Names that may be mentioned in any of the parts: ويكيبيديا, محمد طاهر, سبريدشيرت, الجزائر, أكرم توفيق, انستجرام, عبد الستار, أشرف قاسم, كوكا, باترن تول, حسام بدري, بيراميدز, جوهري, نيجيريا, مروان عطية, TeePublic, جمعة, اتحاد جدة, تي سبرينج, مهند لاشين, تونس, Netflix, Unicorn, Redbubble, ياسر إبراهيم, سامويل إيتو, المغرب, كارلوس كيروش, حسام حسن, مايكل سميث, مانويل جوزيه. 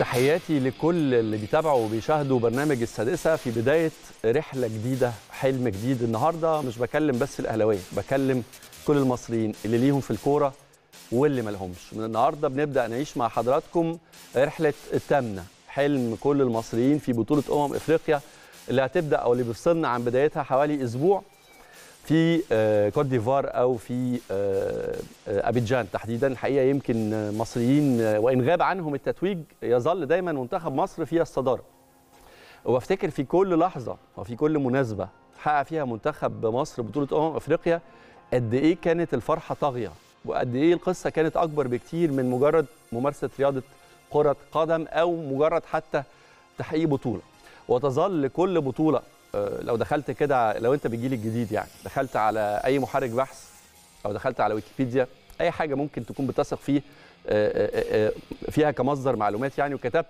تحياتي لكل اللي بيتابعوا وبيشاهدوا برنامج السادسة في بداية رحلة جديدة، حلم جديد. النهاردة مش بكلم بس الأهلاوية، بكلم كل المصريين اللي ليهم في الكورة واللي ما لهمش. من النهاردة بنبدأ نعيش مع حضراتكم رحلة التامنة، حلم كل المصريين في بطولة أمم إفريقيا اللي هتبدأ أو اللي بيفصلنا عن بدايتها حوالي أسبوع في كوت ديفوار أو في أبيدجان تحديدا. الحقيقة يمكن مصريين وإن غاب عنهم التتويج يظل دايما منتخب مصر فيها الصدارة، وافتكر في كل لحظة وفي كل مناسبة حقق فيها منتخب مصر بطولة أمم إفريقيا قد إيه كانت الفرحة طاغية، وقد إيه القصة كانت أكبر بكتير من مجرد ممارسة رياضة كرة قدم أو مجرد حتى تحقيق بطولة. وتظل كل بطولة، لو دخلت كده، لو انت بالجيل الجديد يعني دخلت على اي محرك بحث او دخلت على ويكيبيديا، اي حاجه ممكن تكون بتثق فيها كمصدر معلومات يعني، وكتبت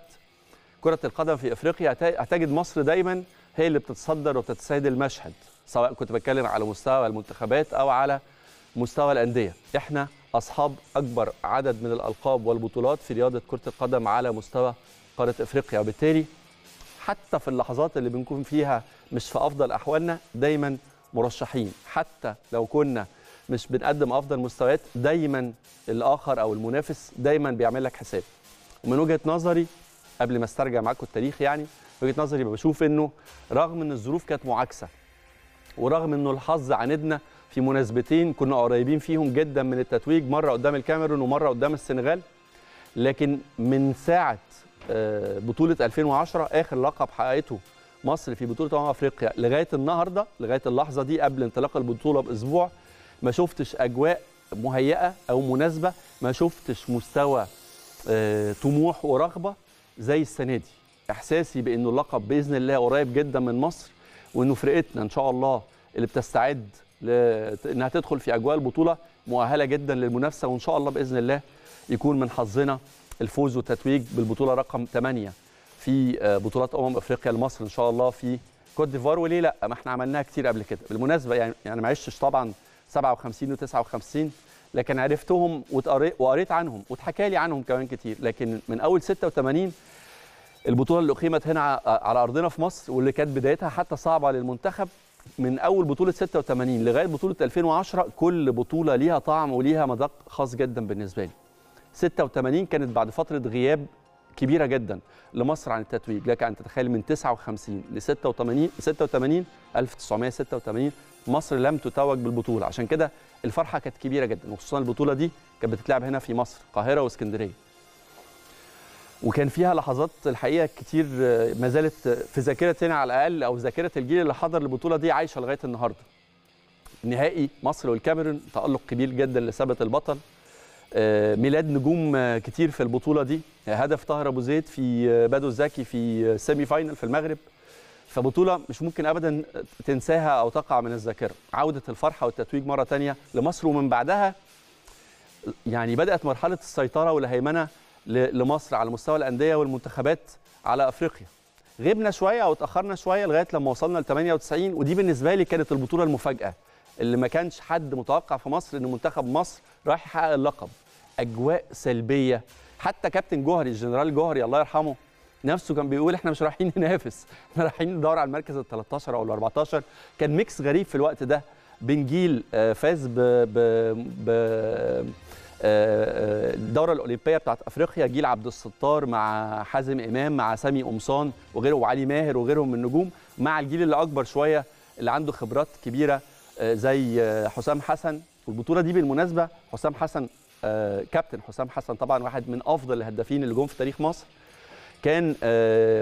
كره القدم في افريقيا، هتجد مصر دايما هي اللي بتتصدر وبتتسيد المشهد، سواء كنت بتكلم على مستوى المنتخبات او على مستوى الانديه. احنا اصحاب اكبر عدد من الالقاب والبطولات في رياضه كره القدم على مستوى قاره افريقيا، وبالتالي حتى في اللحظات اللي بنكون فيها مش في أفضل أحوالنا دايما مرشحين، حتى لو كنا مش بنقدم أفضل مستويات دايما الآخر أو المنافس دايما بيعمل لك حساب. ومن وجهة نظري، قبل ما استرجع معاكم التاريخ يعني، وجهة نظري بشوف إنه رغم إن الظروف كانت معاكسة، ورغم إنه الحظ عاندنا في مناسبتين كنا قريبين فيهم جدا من التتويج، مرة قدام الكاميرون ومرة قدام السنغال، لكن من ساعة بطولة 2010 آخر لقب حققته مصر في بطولة أمم إفريقيا لغاية النهاردة، لغاية اللحظة دي قبل انطلاق البطولة بأسبوع، ما شفتش أجواء مهيئة أو مناسبة، ما شفتش مستوى طموح ورغبة زي السنة دي. إحساسي بأنه اللقب بإذن الله قريب جدا من مصر، وأنه فرقتنا إن شاء الله اللي بتستعد إنها تدخل في أجواء البطولة مؤهلة جدا للمنافسة، وإن شاء الله بإذن الله يكون من حظنا الفوز والتتويج بالبطولة رقم 8 في بطولات أمم إفريقيا لمصر إن شاء الله في كوت ديفوار. وليه لأ، ما احنا عملناها كتير قبل كده بالمناسبة يعني ما عشتش طبعا 57 و59، لكن عرفتهم وقريت عنهم واتحكى لي عنهم كمان كتير، لكن من أول 86 البطولة اللي أقيمت هنا على أرضنا في مصر واللي كانت بدايتها حتى صعبة للمنتخب، من أول بطولة 86 لغاية بطولة 2010 كل بطولة ليها طعم وليها مذاق خاص جدا بالنسبة لي. 86 كانت بعد فترة غياب كبيرة جدا لمصر عن التتويج، لك أن تتخيل من 59 ل 86 1986 مصر لم تتوج بالبطولة، عشان كده الفرحة كانت كبيرة جدا، وخصوصا البطولة دي كانت بتتلعب هنا في مصر، القاهرة واسكندرية، وكان فيها لحظات الحقيقة كتير ما زالت في ذاكرتنا على الأقل، أو ذاكرة الجيل اللي حضر البطولة دي عايشة لغاية النهاردة. نهائي مصر والكاميرون، تألق كبير جدا لثبت البطل، ميلاد نجوم كتير في البطولة دي، هدف طاهر أبو زيد في بادو الزكي في سيمي فاينل في المغرب، فبطولة مش ممكن أبدا تنساها أو تقع من الذاكرة. عودة الفرحة والتتويج مرة تانية لمصر، ومن بعدها يعني بدأت مرحلة السيطرة والهيمنة لمصر على مستوى الأندية والمنتخبات على أفريقيا. غبنا شوية أو اتأخرنا شوية لغاية لما وصلنا ل 98، ودي بالنسبة لي كانت البطولة المفاجأة اللي ما كانش حد متوقع في مصر إن منتخب مصر رايح يحقق اللقب. أجواء سلبية، حتى كابتن جوهري، الجنرال جوهري الله يرحمه، نفسه كان بيقول إحنا مش رايحين ننافس، إحنا رايحين ندور على المركز ال 13 أو ال 14. كان ميكس غريب في الوقت ده بين جيل فاز الدورة الأولمبية بتاعت أفريقيا، جيل عبد الستار مع حازم إمام مع سامي قمصان وغيره وعلي ماهر وغيرهم من النجوم، مع الجيل اللي أكبر شوية اللي عنده خبرات كبيرة زي حسام حسن. والبطولة دي بالمناسبة حسام حسن، كابتن حسام حسن طبعا واحد من أفضل الهدافين اللي جم في تاريخ مصر، كان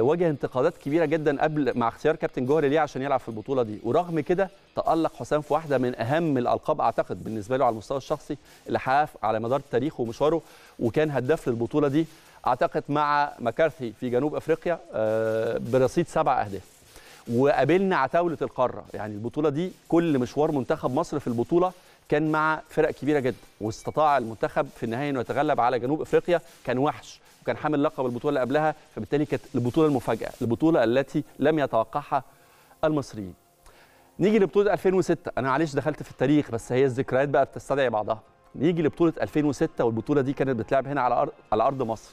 واجه انتقادات كبيرة جدا قبل مع اختيار كابتن جوهري ليه عشان يلعب في البطولة دي، ورغم كده تألق حسام في واحدة من أهم الألقاب أعتقد بالنسبة له على المستوى الشخصي اللي حقق على مدار تاريخه ومشواره، وكان هداف للبطولة دي أعتقد مع مكارثي في جنوب أفريقيا برصيد 7 أهداف. وقابلنا عتاولة القارة، يعني البطولة دي كل مشوار منتخب مصر في البطولة كان مع فرق كبيرة جدا، واستطاع المنتخب في النهاية أنه يتغلب على جنوب أفريقيا، كان وحش وكان حامل لقب البطولة اللي قبلها، فبالتالي كانت البطولة المفاجأة، البطولة التي لم يتوقعها المصريين. نيجي لبطولة 2006، أنا معلش دخلت في التاريخ بس هي الذكريات بقى بتستدعي بعضها. نيجي لبطولة 2006، والبطولة دي كانت بتلعب هنا على أرض مصر،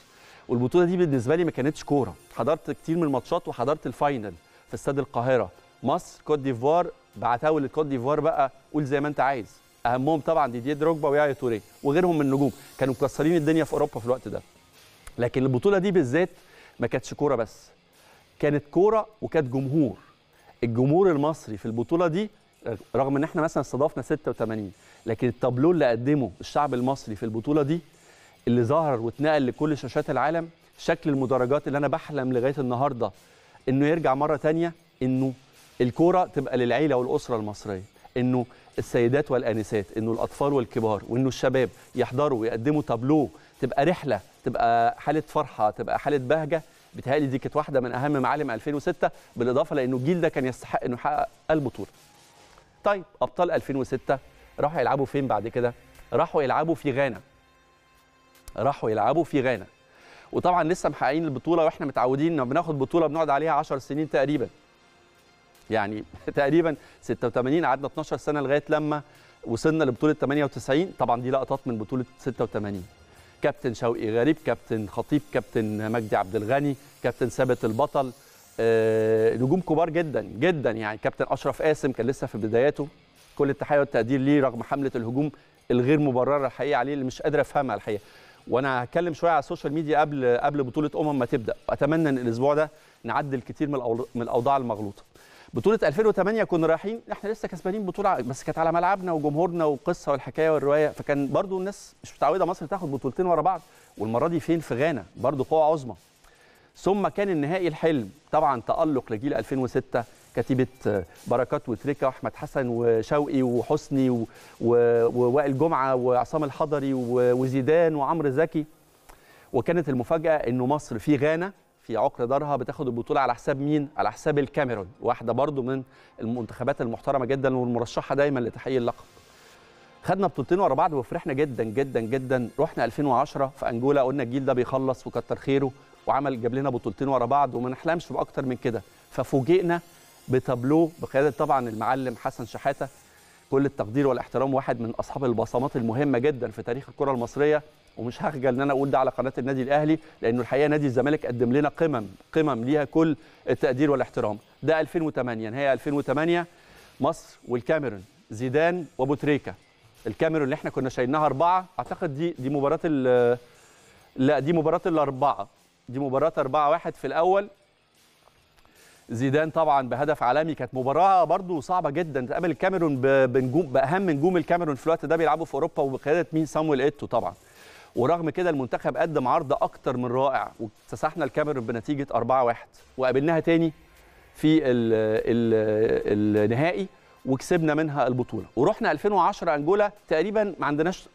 والبطوله دي بالنسبه لي ما كانتش كوره. حضرت كتير من الماتشات وحضرت الفاينل في استاد القاهره، مصر كوت ديفوار، بعتاول الكوت ديفوار بقى قول زي ما انت عايز، اهمهم طبعا ديديه دروجبا ويايا توريه وغيرهم من النجوم، كانوا مكسرين الدنيا في اوروبا في الوقت ده. لكن البطوله دي بالذات ما كانتش كوره بس، كانت كوره وكانت جمهور. الجمهور المصري في البطوله دي رغم ان احنا مثلا استضافنا 86، لكن التابلو اللي قدمه الشعب المصري في البطوله دي اللي ظهر واتنقل لكل شاشات العالم، شكل المدرجات اللي انا بحلم لغايه النهارده انه يرجع مره ثانيه، انه الكوره تبقى للعيله والاسره المصريه، انه السيدات والانسات، انه الاطفال والكبار، وانه الشباب يحضروا ويقدموا تابلو، تبقى رحله، تبقى حاله فرحه، تبقى حاله بهجه. بتهيألي دي كانت واحده من اهم معالم 2006، بالاضافه لانه الجيل ده كان يستحق انه يحقق البطوله. طيب ابطال 2006 راحوا يلعبوا فين بعد كده؟ راحوا يلعبوا في غانا. وطبعا لسه محققين البطوله، واحنا متعودين لما بناخد بطوله بنقعد عليها 10 سنين تقريبا. يعني تقريبا 86 قعدنا 12 سنه لغايه لما وصلنا لبطوله 98، طبعا دي لقطات من بطوله 86. كابتن شوقي غريب، كابتن خطيب، كابتن مجدي عبد الغني، كابتن ثابت البطل، نجوم كبار جدا جدا. يعني كابتن اشرف قاسم كان لسه في بداياته، كل التحيه والتقدير ليه رغم حمله الهجوم الغير مبرره الحقيقه عليه اللي مش قادر افهمها الحقيقه. وانا هتكلم شويه على السوشيال ميديا قبل بطوله ما تبدا، واتمنى ان الاسبوع ده نعدل كتير من الاوضاع المغلوطه. بطوله 2008 كنا رايحين احنا لسه كسبانين بطوله، بس كانت على ملعبنا وجمهورنا وقصه والحكايه والروايه، فكان برضو الناس مش متعوده مصر تاخد بطولتين ورا بعض، والمره دي فين؟ في غانا، برضو قوه عظمى. ثم كان النهائي الحلم طبعا تألق لجيل 2006، كتيبه بركات وتريكه واحمد حسن وشوقي وحسني ووائل جمعه وعصام الحضري وزيدان وعمرو زكي. وكانت المفاجاه انه مصر في غانا في عقر دارها بتاخد البطوله على حساب مين؟ على حساب الكاميرون، واحده برضو من المنتخبات المحترمه جدا والمرشحه دايما لتحقيق اللقب. خدنا بطولتين ورا بعض وفرحنا جدا جدا جدا. رحنا 2010 في انجولا، قلنا الجيل ده بيخلص وكتر خيره، وعمل جاب لنا بطولتين ورا بعض وما نحلمش باكتر من كده. ففوجئنا بتابلو بقياده طبعا المعلم حسن شحاتة، كل التقدير والاحترام، واحد من اصحاب البصمات المهمه جدا في تاريخ الكره المصريه، ومش هخجل ان انا اقول ده على قناه النادي الاهلي، لانه الحقيقه نادي الزمالك قدم لنا قمم ليها كل التقدير والاحترام. ده 2008، نهائي 2008 مصر والكاميرون، زيدان وابو تريكه. الكاميرون اللي احنا كنا شايلينها 4، اعتقد دي مباراه لا دي مباراه الاربعه، دي مباراه 4-1 في الاول. زيدان طبعا بهدف عالمي، كانت مباراه برضو صعبه جدا، تقابل الكاميرون باهم نجوم الكاميرون في الوقت ده بيلعبوا في اوروبا وبقياده مين؟ سامويل ايتو طبعا. ورغم كده المنتخب قدم عرض اكتر من رائع، واكتسحنا الكاميرون بنتيجه 4-1، وقابلناها تاني في النهائي وكسبنا منها البطوله. ورحنا 2010 انجولا، تقريبا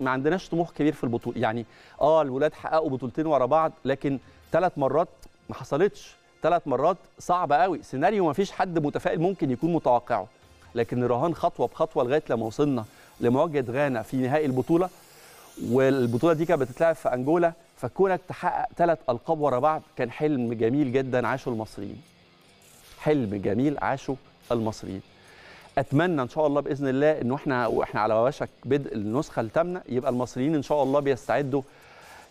ما عندناش طموح كبير في البطوله، يعني الولاد حققوا بطولتين ورا بعض، لكن 3 مرات ما حصلتش، 3 مرات صعبه قوي، سيناريو ما فيش حد متفائل ممكن يكون متوقعه. لكن رهان خطوه بخطوه لغايه لما وصلنا لمواجهه غانا في نهائي البطوله، والبطوله دي كانت بتتلعب في انجولا. فكونك تحقق 3 ألقاب ورا بعض كان حلم جميل جدا عاشه المصريين. اتمنى ان شاء الله باذن الله انه احنا على وشك بدء النسخه الثامنه، يبقى المصريين ان شاء الله بيستعدوا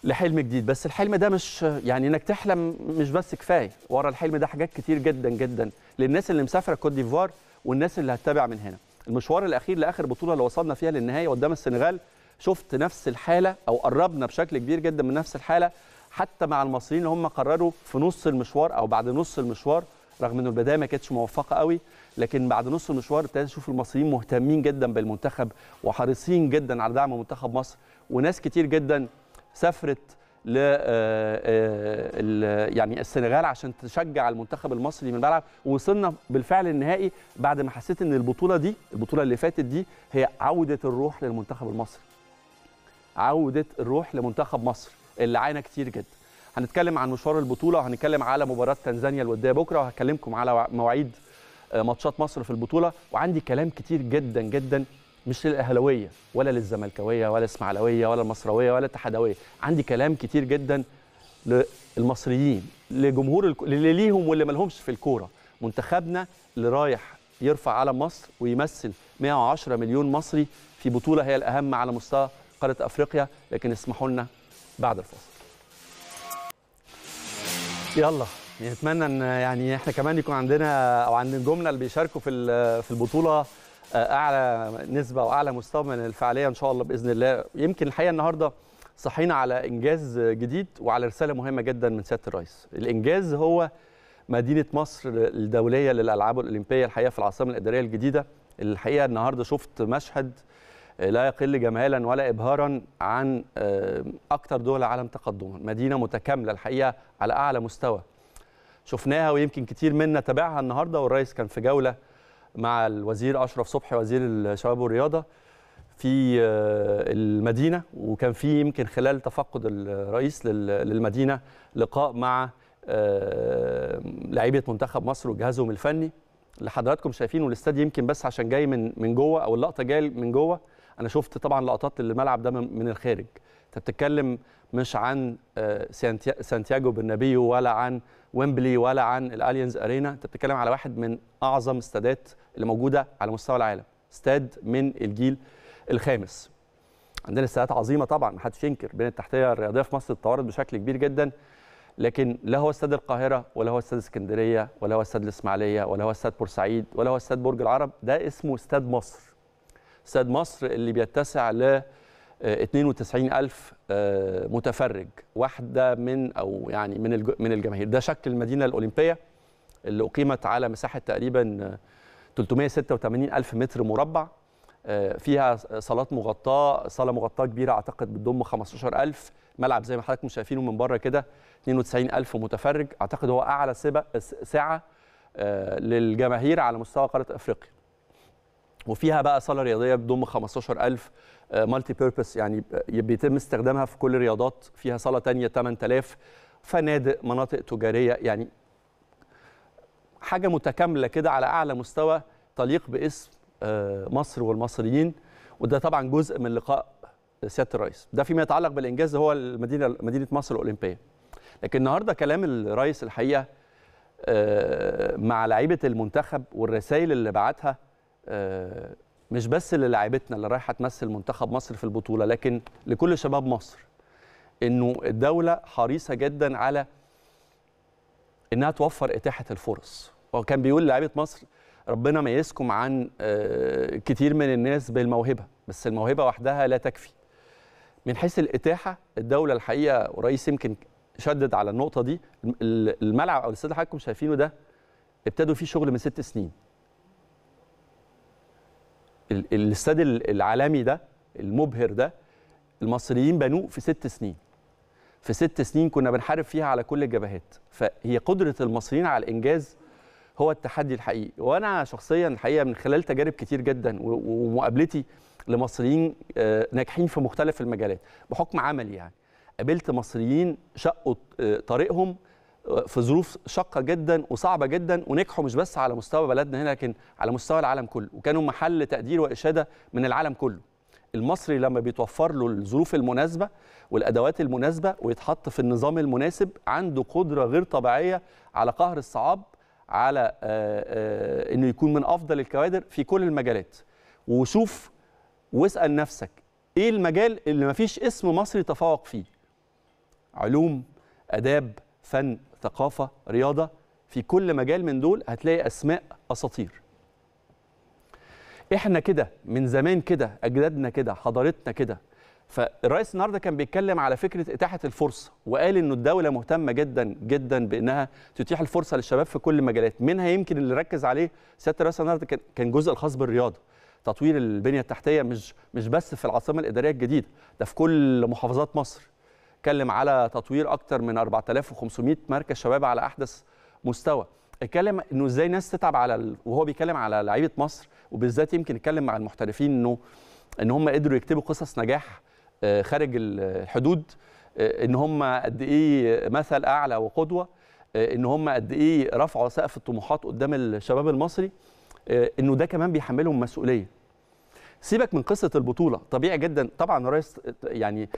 لحلم جديد. بس الحلم ده مش يعني انك تحلم مش بس كفايه، ورا الحلم ده حاجات كتير جدا جدا للناس اللي مسافره كوت ديفوار والناس اللي هتتابع من هنا. المشوار الاخير لاخر بطوله اللي وصلنا فيها للنهايه قدام السنغال، شفت نفس الحاله او قربنا بشكل كبير جدا من نفس الحاله، حتى مع المصريين اللي هم قرروا في نص المشوار او بعد نص المشوار، رغم انه البدايه ما كانتش موفقه قوي، لكن بعد نص المشوار ابتديت اشوف المصريين مهتمين جدا بالمنتخب وحريصين جدا على دعم منتخب مصر. وناس كتير جدا سافرت ل يعني السنغال عشان تشجع المنتخب المصري من الملعب. ووصلنا بالفعل النهائي بعد ما حسيت ان البطوله دي، البطوله اللي فاتت دي، هي عوده الروح للمنتخب المصري. عوده الروح لمنتخب مصر اللي عانى كتير جدا. هنتكلم عن مشوار البطوله، وهنتكلم على مباراه تنزانيا الوديه بكره، وهكلمكم على مواعيد ماتشات مصر في البطوله، وعندي كلام كتير جدا جدا مش للاهلاويه ولا للزملكاويه ولا الاسماعيلاويه ولا المصراويه ولا الاتحاداويه، عندي كلام كتير جدا للمصريين، لجمهور اللي ليهم واللي مالهمش في الكوره. منتخبنا اللي رايح يرفع علم مصر ويمثل 110 مليون مصري في بطوله هي الاهم على مستوى قاره افريقيا. لكن اسمحوا لنا بعد الفاصل. يلا نتمنى ان يعني احنا كمان يكون عندنا او عند الجمله اللي بيشاركوا في البطوله اعلى نسبه واعلى مستوى من الفعاليه ان شاء الله باذن الله. يمكن الحقيقه النهارده صحينا على انجاز جديد وعلى رساله مهمه جدا من سياده الرئيس. الانجاز هو مدينه مصر الدوليه للالعاب الاولمبيه الحقيقه في العاصمه الاداريه الجديده. الحقيقه النهارده شفت مشهد لا يقل جمالا ولا ابهارا عن اكثر دول العالم تقدما، مدينه متكامله الحقيقه على اعلى مستوى. شفناها ويمكن كتير منا تابعها النهارده، والرئيس كان في جوله مع الوزير اشرف صبحي وزير الشباب والرياضه في المدينه، وكان في يمكن خلال تفقد الرئيس للمدينه لقاء مع لاعيبه منتخب مصر وجهازهم الفني. اللي حضراتكم شايفينه الاستاد يمكن بس عشان جاي من جوه او اللقطه جايه من جوه، انا شفت طبعا لقطات الملعب ده من الخارج. انت بتتكلم مش عن سانتياغو برنابيو ولا عن ويمبلي ولا عن الاليانز ارينا، انت بتتكلم على واحد من اعظم استادات اللي موجوده على مستوى العالم، استاد من الجيل الخامس. عندنا استادات عظيمه طبعا محدش ينكر، بين التحتيه الرياضيه في مصر اتطورت بشكل كبير جدا، لكن لا هو استاد القاهره ولا هو استاد اسكندريه ولا هو استاد الاسماعيليه ولا هو استاد بورسعيد ولا هو استاد برج العرب، ده اسمه استاد مصر. استاد مصر اللي بيتسع ل 92,000 متفرج، واحده من او يعني من الجماهير. ده شكل المدينه الاولمبيه اللي اقيمت على مساحه تقريبا 386,000 متر مربع، فيها صالات مغطاه، صاله مغطاه كبيره اعتقد بتضم 15,000، ملعب زي ما حضراتكم شايفينه من بره كده 92,000 متفرج، اعتقد هو اعلى سعه للجماهير على مستوى قاره افريقيا. وفيها بقى صاله رياضيه بتضم 15,000 مالتي بيربس، يعني بيتم استخدامها في كل الرياضات، فيها صاله ثانيه 8,000، فنادق، مناطق تجاريه، يعني حاجه متكامله كده على اعلى مستوى تليق باسم مصر والمصريين. وده طبعا جزء من لقاء سياده الرئيس. ده فيما يتعلق بالانجاز هو مدينه مصر الاولمبيه. لكن النهارده كلام الرئيس الحقيقه مع لعيبه المنتخب والرسائل اللي بعتها مش بس للاعيبتنا اللي رايحه تمثل منتخب مصر في البطوله، لكن لكل شباب مصر، انه الدوله حريصه جدا على انها توفر اتاحه الفرص. وكان بيقول لعيبه مصر ربنا ميزكم عن كتير من الناس بالموهبه، بس الموهبه وحدها لا تكفي. من حيث الاتاحه الدوله الحقيقه، ورئيس يمكن شدد على النقطه دي، الملعب او الاستاد حضراتكم شايفينه ده ابتدوا فيه شغل من 6 سنين. الاستاد العالمي ده المبهر ده المصريين بنوه في 6 سنين. في 6 سنين كنا بنحارب فيها على كل الجبهات، فهي قدره المصريين على الانجاز هو التحدي الحقيقي. وانا شخصيا الحقيقه من خلال تجارب كتير جدا ومقابلتي لمصريين ناجحين في مختلف المجالات بحكم عملي، يعني قابلت مصريين شقوا طريقهم في ظروف شاقه جدا وصعبه جدا ونجحوا مش بس على مستوى بلدنا هنا لكن على مستوى العالم كله، وكانوا محل تقدير واشاده من العالم كله. المصري لما بيتوفر له الظروف المناسبه والادوات المناسبه ويتحط في النظام المناسب عنده قدره غير طبيعيه على قهر الصعاب، على انه يكون من افضل الكوادر في كل المجالات. وشوف واسال نفسك ايه المجال اللي ما فيش اسم مصري تفوق فيه؟ علوم، اداب، فن، ثقافه، رياضه، في كل مجال من دول هتلاقي اسماء اساطير. احنا كده من زمان كده، اجدادنا كده، حضارتنا كده. فالرئيس النهارده كان بيتكلم على فكره اتاحه الفرصه، وقال انه الدوله مهتمه جدا جدا بانها تتيح الفرصه للشباب في كل المجالات، منها يمكن اللي ركز عليه سياده الرئيس النهارده كان الجزء الخاص بالرياضه، تطوير البنيه التحتيه مش بس في العاصمه الاداريه الجديده، ده في كل محافظات مصر. اتكلم على تطوير اكثر من 4500 مركز شباب على احدث مستوى، اتكلم انه ازاي ناس تتعب وهو بيتكلم على لعيبه مصر وبالذات يمكن اتكلم مع المحترفين انه هم قدروا يكتبوا قصص نجاح خارج الحدود، ان هم قد ايه مثل اعلى وقدوه، ان هم قد ايه رفعوا سقف الطموحات قدام الشباب المصري، انه ده كمان بيحملهم مسؤوليه. سيبك من قصه البطوله، طبيعي جدا طبعا الرئيس يعني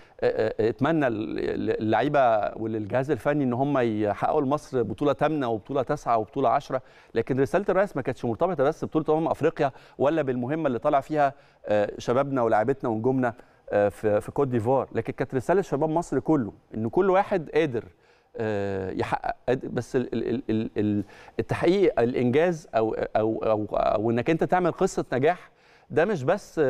اتمنى اللعيبه والجهاز الفني ان هم يحققوا لمصر بطوله 8 وبطوله 9 وبطوله 10، لكن رساله الرئيس ما كانتش مرتبطه بس ببطوله افريقيا ولا بالمهمه اللي طالع فيها شبابنا ولاعيبتنا ونجومنا في كوت ديفوار، لكن كانت رساله شباب مصر كله، ان كل واحد قادر يحقق. بس التحقيق الانجاز او او او, أو انك انت تعمل قصه نجاح، ده مش بس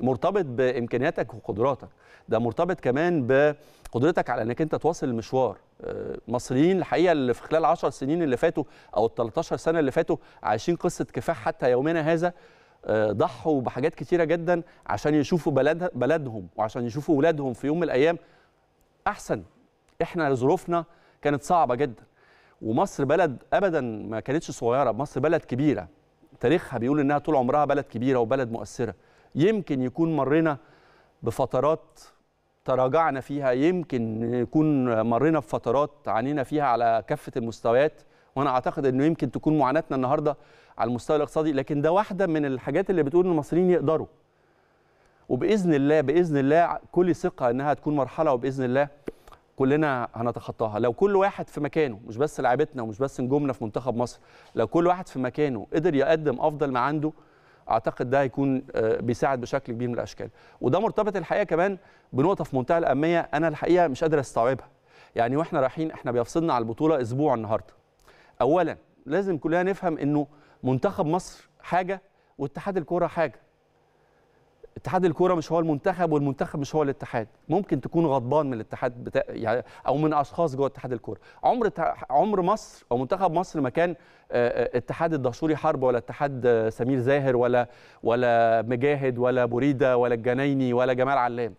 مرتبط بامكانياتك وقدراتك، ده مرتبط كمان بقدرتك على انك انت تواصل المشوار. مصريين الحقيقه اللي في خلال 10 سنين اللي فاتوا او ال 13 سنه اللي فاتوا عايشين قصه كفاح حتى يومنا هذا، ضحوا بحاجات كتيره جدا عشان يشوفوا بلدهم وعشان يشوفوا اولادهم في يوم من الايام احسن. احنا ظروفنا كانت صعبه جدا، ومصر بلد ابدا ما كانتش صغيره، مصر بلد كبيره، تاريخها بيقول انها طول عمرها بلد كبيره وبلد مؤثره. يمكن يكون مرينا بفترات تراجعنا فيها، يمكن يكون مرينا بفترات عانينا فيها على كافه المستويات، وانا اعتقد انه يمكن تكون معاناتنا النهارده على المستوى الاقتصادي، لكن ده واحده من الحاجات اللي بتقول ان المصريين يقدروا. وباذن الله باذن الله كل ثقه انها تكون مرحله، وباذن الله كلنا هنتخطاها لو كل واحد في مكانه، مش بس لاعبتنا ومش بس نجومنا في منتخب مصر، لو كل واحد في مكانه قدر يقدم افضل ما عنده، اعتقد ده هيكون بيساعد بشكل كبير من الاشكال. وده مرتبط الحقيقه كمان بنقطه في منتهى الاهميه، انا الحقيقه مش قادر استوعبها. يعني واحنا رايحين، احنا بيفصلنا على البطوله اسبوع النهارده. اولا لازم كلنا نفهم انه منتخب مصر حاجه واتحاد الكوره حاجه. اتحاد الكوره مش هو المنتخب، والمنتخب مش هو الاتحاد. ممكن تكون غضبان من الاتحاد يعني او من اشخاص جوه اتحاد الكوره. عمر مصر او منتخب مصر ما كان اتحاد الدهشوري حرب، ولا اتحاد سمير زاهر، ولا مجاهد، ولا بريده، ولا الجنايني، ولا جمال علام.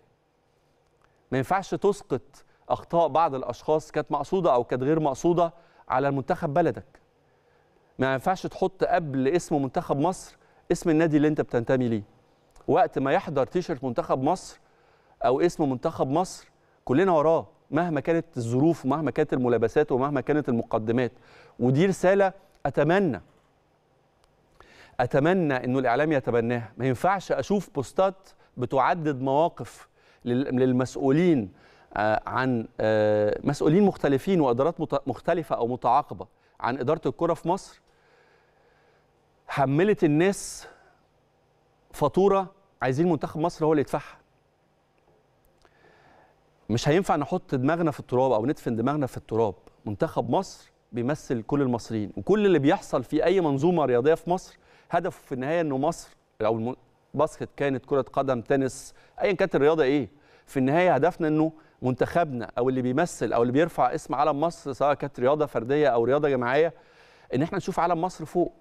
ما ينفعش تسقط اخطاء بعض الاشخاص كانت مقصوده او كانت غير مقصوده على المنتخب بلدك. ما ينفعش تحط قبل اسم منتخب مصر اسم النادي اللي انت بتنتمي ليه. وقت ما يحضر تيشرت منتخب مصر او اسم منتخب مصر كلنا وراه، مهما كانت الظروف ومهما كانت الملابسات ومهما كانت المقدمات. ودي رساله اتمنى انه الاعلام يتبناها. ما ينفعش اشوف بوستات بتعدد مواقف للمسؤولين عن مسؤولين مختلفين وادارات مختلفه او متعاقبه عن اداره الكره في مصر حملت الناس فاتوره عايزين منتخب مصر هو اللي يدفعها. مش هينفع نحط دماغنا في التراب او ندفن دماغنا في التراب. منتخب مصر بيمثل كل المصريين، وكل اللي بيحصل في اي منظومه رياضيه في مصر هدفه في النهايه انه مصر، او الباسكت كانت، كره قدم، تنس، ايا كانت الرياضه ايه، في النهايه هدفنا انه منتخبنا او اللي بيمثل او اللي بيرفع اسم علم مصر، سواء كانت رياضه فرديه او رياضه جماعيه، ان احنا نشوف علم مصر فوق.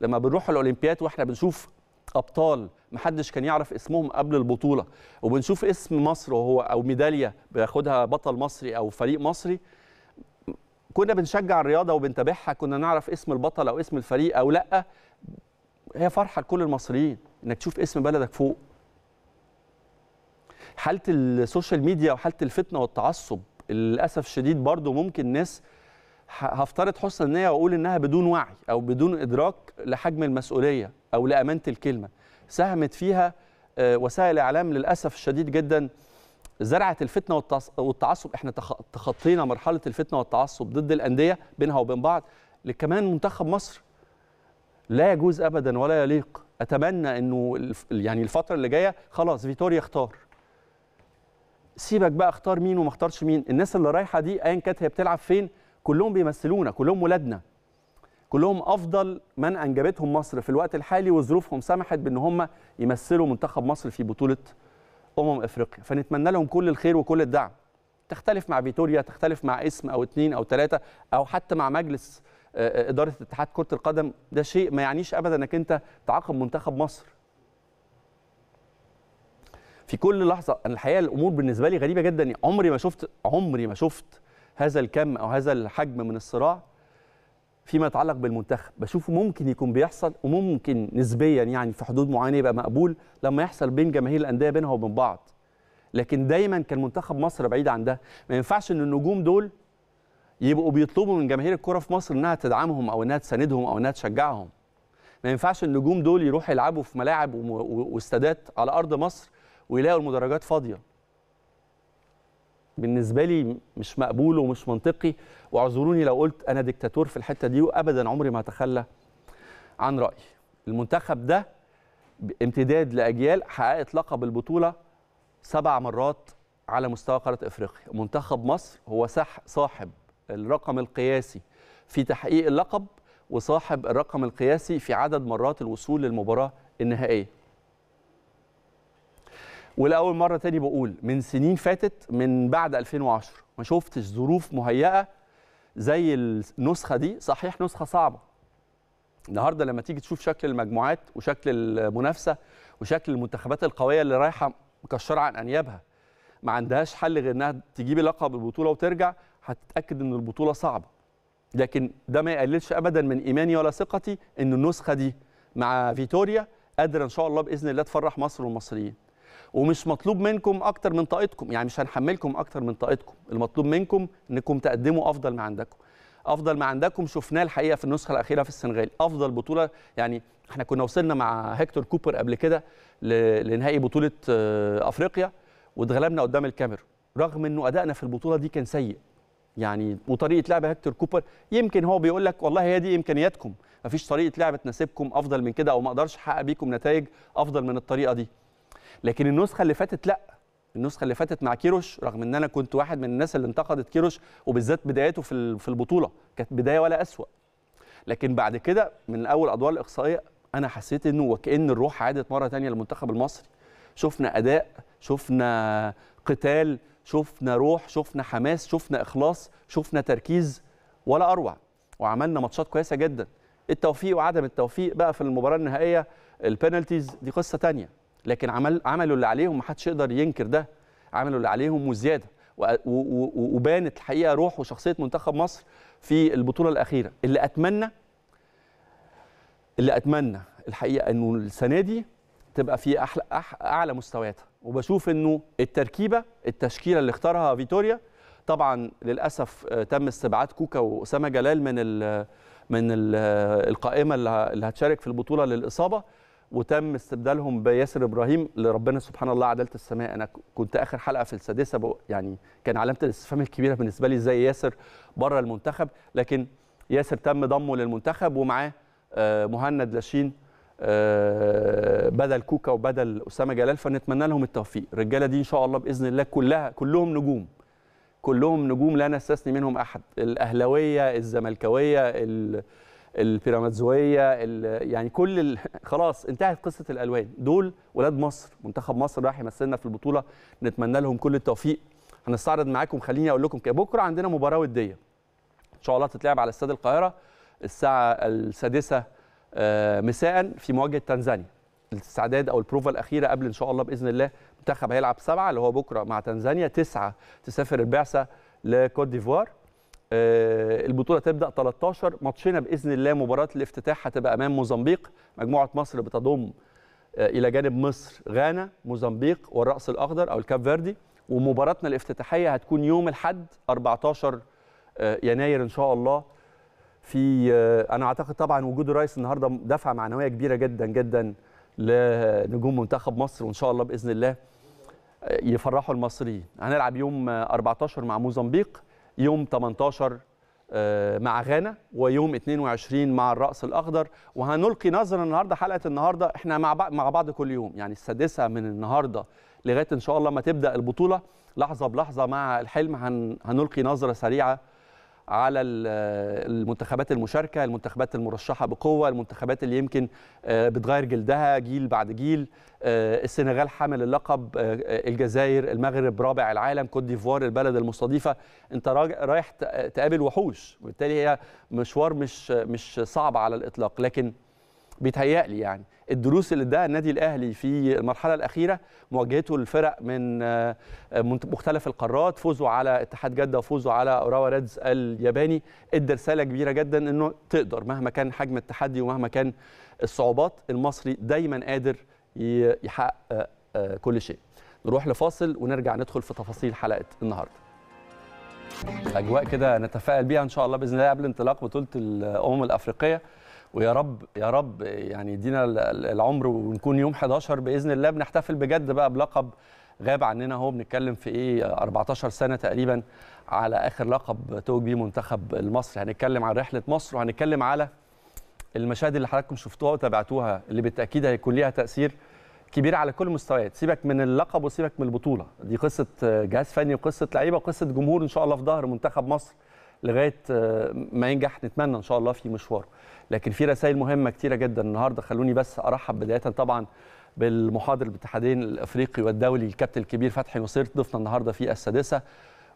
لما بنروح الاولمبياد واحنا بنشوف ابطال محدش كان يعرف اسمهم قبل البطوله، وبنشوف اسم مصر وهو او ميداليه بياخدها بطل مصري او فريق مصري، كنا بنشجع الرياضه وبنتابعها، كنا نعرف اسم البطل او اسم الفريق او لا. هي فرحه لكل المصريين انك تشوف اسم بلدك فوق. حاله السوشيال ميديا وحاله الفتنه والتعصب للاسف الشديد برضو ممكن ناس، هفترض حسن النيه واقول انها بدون وعي او بدون ادراك لحجم المسؤوليه او لامانه الكلمه، ساهمت فيها وسائل الاعلام للاسف الشديد جدا، زرعت الفتنه والتعصب. احنا تخطينا مرحله الفتنه والتعصب ضد الانديه بينها وبين بعض، كمان منتخب مصر لا يجوز ابدا ولا يليق. اتمنى انه يعني الفتره اللي جايه خلاص فيتوريا اختار، سيبك بقى اختار مين وما اختارش مين، الناس اللي رايحه دي ايا كانت هي بتلعب فين كلهم بيمثلونا، كلهم ولادنا، كلهم افضل من انجبتهم مصر في الوقت الحالي، وظروفهم سمحت بان هم يمثلوا منتخب مصر في بطوله افريقيا. فنتمنى لهم كل الخير وكل الدعم. تختلف مع فيتوريا، تختلف مع اسم او اتنين او ثلاثه، او حتى مع مجلس اداره اتحاد كره القدم، ده شيء ما يعنيش ابدا انك انت تعاقب منتخب مصر. في كل لحظه انا الحقيقه الامور بالنسبه لي غريبه جدا، عمري ما شفت هذا الكم او هذا الحجم من الصراع فيما يتعلق بالمنتخب. بشوفه ممكن يكون بيحصل، وممكن نسبيا يعني في حدود معينه يبقى مقبول لما يحصل بين جماهير الانديه بينها وبين بعض، لكن دايما كان منتخب مصر بعيد عن ده. ما ينفعش ان النجوم دول يبقوا بيطلبوا من جماهير الكره في مصر انها تدعمهم او انها تساندهم او انها تشجعهم. ما ينفعش النجوم دول يروحوا يلعبوا في ملاعب واستادات على ارض مصر ويلاقوا المدرجات فاضيه. بالنسبه لي مش مقبول ومش منطقي، واعذروني لو قلت انا ديكتاتور في الحته دي، وابدا عمري ما هتخلى عن رايي. المنتخب ده امتداد لاجيال حققت لقب البطوله 7 مرات على مستوى قارة افريقيا. منتخب مصر هو صاحب الرقم القياسي في تحقيق اللقب وصاحب الرقم القياسي في عدد مرات الوصول للمباراة النهائية. ولأول مرة تاني بقول من سنين فاتت من بعد 2010 ما شفتش ظروف مهيئة زي النسخة دي. صحيح نسخة صعبة. النهاردة لما تيجي تشوف شكل المجموعات وشكل المنافسة وشكل المنتخبات القوية اللي رايحة مكشرة عن أنيابها ما عندهاش حل غير انها تجيب لقب البطولة وترجع، هتتأكد ان البطولة صعبة. لكن ده ما يقللش ابدا من ايماني ولا ثقتي ان النسخة دي مع فيتوريا قادرة ان شاء الله باذن الله تفرح مصر والمصريين. ومش مطلوب منكم اكتر من طاقتكم، يعني مش هنحملكم اكتر من طاقتكم، المطلوب منكم انكم تقدموا افضل ما عندكم. افضل ما عندكم شفناه الحقيقه في النسخه الاخيره في السنغال، افضل بطوله. يعني احنا كنا وصلنا مع هيكتور كوبر قبل كده لنهائي بطوله افريقيا واتغلبنا قدام الكاميرون، رغم انه ادائنا في البطوله دي كان سيء. يعني وطريقه لعب هيكتور كوبر يمكن هو بيقول لك والله هي دي امكانياتكم، مفيش طريقه لعب تناسبكم افضل من كده او ما اقدرش احقق بيكم نتائج افضل من الطريقه دي. لكن النسخه اللي فاتت لا، النسخه اللي فاتت مع كيروش، رغم ان انا كنت واحد من الناس اللي انتقدت كيروش وبالذات بدايته في البطوله كانت بدايه ولا اسوء، لكن بعد كده من اول ادوار الاقصائيه انا حسيت انه وكأن الروح عادت مره ثانيه للمنتخب المصري. شفنا اداء، شفنا قتال، شفنا روح، شفنا حماس، شفنا اخلاص، شفنا تركيز ولا اروع، وعملنا ماتشات كويسه جدا. التوفيق وعدم التوفيق بقى في المباراه النهائيه، البنالتيز دي قصه ثانيه، لكن عملوا اللي عليهم، محدش يقدر ينكر ده، عملوا اللي عليهم وزياده، وبانت الحقيقه روح وشخصيه منتخب مصر في البطوله الاخيره. اللي اتمنى الحقيقه انه السنه دي تبقى في اعلى مستوياتها، وبشوف انه التشكيله اللي اختارها فيتوريا، طبعا للاسف تم استبعاد كوكا واسامه جلال من القائمه اللي هتشارك في البطوله للاصابه، وتم استبدالهم بياسر ابراهيم اللي ربنا سبحان الله عداله السماء. انا كنت اخر حلقه في السادسه يعني كان علامه الاستفهام الكبيره بالنسبه لي ازاي ياسر بره المنتخب، لكن ياسر تم ضمه للمنتخب ومعاه مهند لاشين بدل كوكا وبدل اسامه جلال، فنتمنى لهم التوفيق. الرجاله دي ان شاء الله باذن الله كلهم نجوم، كلهم نجوم لا نستثني منهم احد، الاهلاويه، الزملكاويه، البيراميدزويه، يعني خلاص انتهت قصه الالوان، دول ولاد مصر، منتخب مصر راح يمثلنا في البطوله، نتمنى لهم كل التوفيق. هنستعرض معاكم، خليني اقول لكم بكره عندنا مباراه وديه ان شاء الله تتلعب على استاد القاهره الساعه 6:00 مساء في مواجهه تنزانيا. الاستعداد او البروفا الاخيره قبل ان شاء الله باذن الله المنتخب هيلعب 7 اللي هو بكره مع تنزانيا، 9 تسافر البعثه لكوت ديفوار. البطوله تبدا 13، ماتشنا باذن الله مباراه الافتتاح هتبقى امام موزمبيق. مجموعه مصر بتضم الى جانب مصر غانا، موزمبيق، والرأس الاخضر او الكاب فيردي. ومباراتنا الافتتاحيه هتكون يوم الاحد 14 يناير ان شاء الله. في انا اعتقد طبعا وجود الرئيس النهارده دفعه معنويه كبيره جدا جدا لنجوم منتخب مصر، وان شاء الله باذن الله يفرحوا المصريين. هنلعب يوم 14 مع موزمبيق، يوم 18 مع غانا، ويوم 22 مع الرأس الأخضر. وهنلقي نظرة النهاردة، حلقة النهاردة احنا مع بعض كل يوم، يعني السادسة من النهاردة لغاية إن شاء الله ما تبدأ البطولة، لحظة بلحظة مع الحلم هنلقي نظرة سريعة على المنتخبات المشاركة، المنتخبات المرشحة بقوة، المنتخبات اللي يمكن بتغير جلدها جيل بعد جيل. السنغال حامل اللقب، الجزائر، المغرب رابع العالم، كوت ديفوار البلد المستضيفة. انت رايح تقابل وحوش، وبالتالي هي مشوار مش صعب على الإطلاق. لكن بيتهيألي يعني الدروس اللي اداها النادي الاهلي في المرحله الاخيره، مواجهته للفرق من مختلف القارات، فوزوا على اتحاد جده وفوزوا على اوراوا ريدز الياباني، ادى رساله كبيره جدا انه تقدر مهما كان حجم التحدي ومهما كان الصعوبات، المصري دايما قادر يحقق كل شيء. نروح لفاصل ونرجع ندخل في تفاصيل حلقه النهارده. اجواء كده نتفائل بيها ان شاء الله باذن الله قبل انطلاق بطوله الامم الافريقيه، ويا رب يا رب يعني يدينا العمر ونكون يوم 11 باذن الله بنحتفل بجد بقى بلقب غاب عننا. اهو بنتكلم في 14 سنه تقريبا على اخر لقب توج بيه منتخب المصري. هنتكلم عن رحله مصر، وهنتكلم على المشاهد اللي حضراتكم شفتوها وتابعتوها، اللي بالتاكيد هيكون ليها تاثير كبير على كل المستويات. سيبك من اللقب وسيبك من البطوله، دي قصه جهاز فني وقصه لعيبه وقصه جمهور ان شاء الله في ظهر منتخب مصر لغايه ما ينجح، نتمنى ان شاء الله في مشواره. لكن في رسائل مهمه كتيره جدا النهارده، خلوني بس ارحب بدايه طبعا بالمحاضر الاتحادين الافريقي والدولي الكابتن الكبير فتحي نصير، ضيفنا النهارده في السادسه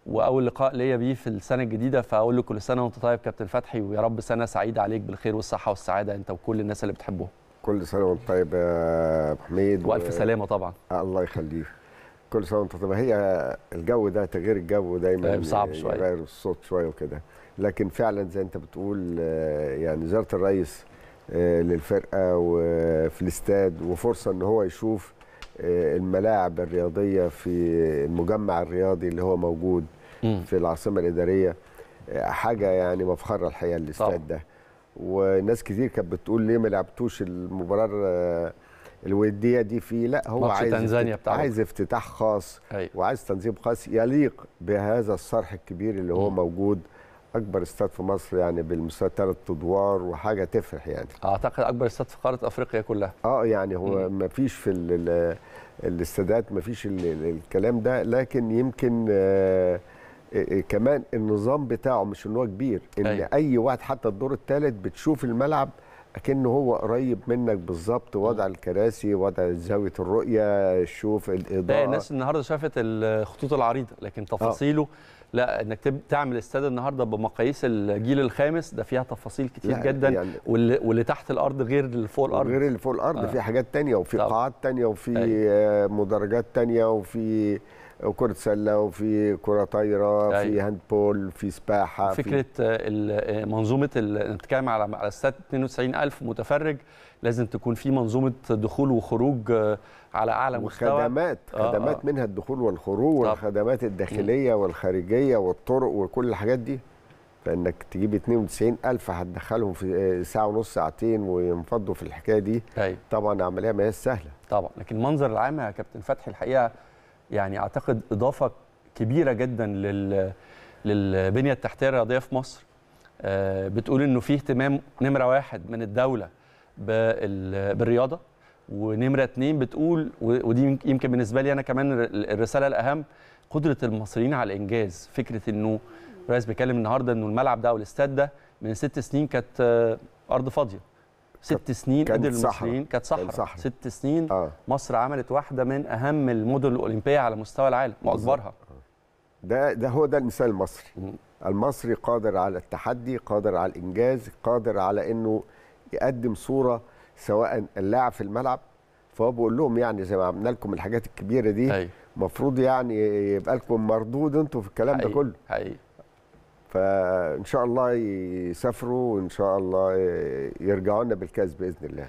واول لقاء ليا بيه في السنه الجديده، فاقول له كل سنه وانت طيب كابتن فتحي، ويا رب سنه سعيده عليك بالخير والصحه والسعاده انت وكل الناس اللي بتحبهم. كل سنه وانت طيب يا ابو حميد والف سلامه طبعا. الله يخليك، كل سنه وانت طيب. هي الجو ده تغيير الجو دايما صعب شويه، يغير الصوت شويه وكده، لكن فعلا زي انت بتقول يعني زياره الرئيس للفرقه وفي الاستاد وفرصه ان هو يشوف الملاعب الرياضيه في المجمع الرياضي اللي هو موجود في العاصمه الاداريه، حاجه يعني مفخره الحقيقه الاستاد ده. وناس كتير كانت بتقول ليه ما لعبتوش المباراه الوديه دي فيه، لا هو عايز افتتاح خاص أيوة. وعايز تنظيم خاص يليق بهذا الصرح الكبير اللي هو موجود، اكبر استاد في مصر يعني بالمستوى 3 ادوار وحاجه تفرح يعني، اعتقد اكبر استاد في قاره افريقيا كلها. يعني هو ما فيش في الاستادات ما فيش الكلام ده، لكن يمكن كمان النظام بتاعه مش ان هو كبير، ان اي واحد حتى الدور الثالث بتشوف الملعب اكنه هو قريب منك بالظبط، وضع الكراسي، وضع زاويه الرؤيه، شوف الاضاءه. الناس النهارده شافت الخطوط العريضه لكن تفاصيله لا، انك تعمل استاد النهارده بمقاييس الجيل الخامس ده فيها تفاصيل كتير جدا يعني، واللي تحت الارض غير اللي فوق الارض، في حاجات ثانيه وفي قاعات ثانيه وفي مدرجات ثانيه وفي كرة سلة وفي كرة طايرة في هاند بول في سباحة. فكرة منظومة نتكلم على استاد 92,000 متفرج، لازم تكون في منظومة دخول وخروج على أعلى مستوى، وخدمات خدمات منها الدخول والخروج والخدمات الداخلية والخارجية والطرق وكل الحاجات دي. فإنك تجيب 92,000 هتدخلهم في ساعة ونص ساعتين وينفضوا في الحكاية دي طبعا عملية ما هي سهلة طبعا. لكن المنظر العام يا كابتن فتحي الحقيقة يعني اعتقد اضافه كبيره جدا للبنيه التحتيه الرياضيه في مصر. بتقول انه في اهتمام نمرة 1 من الدوله بالرياضه، ونمرة 2 بتقول، ودي يمكن بالنسبه لي انا كمان الرساله الاهم، قدره المصريين على الانجاز. فكره انه الرئيس بيتكلم النهارده انه الملعب ده او الاستاد ده من 6 سنين كانت ارض فاضيه، 6 سنين قدر المصريين، كانت صحراء 6 سنين مصر عملت واحده من اهم المدن الاولمبيه على مستوى العالم واكبرها. ده هو ده المثال المصري. المصري قادر على التحدي، قادر على الانجاز، قادر على انه يقدم صوره، سواء اللاعب في الملعب، فهو بقول لهم يعني زي ما عملنا لكم الحاجات الكبيره دي المفروض يعني يبقى لكم مردود انتوا في الكلام ده كله حقيقي. فإن شاء الله يسافروا وإن شاء الله يرجعوا لنا بالكاس بإذن الله.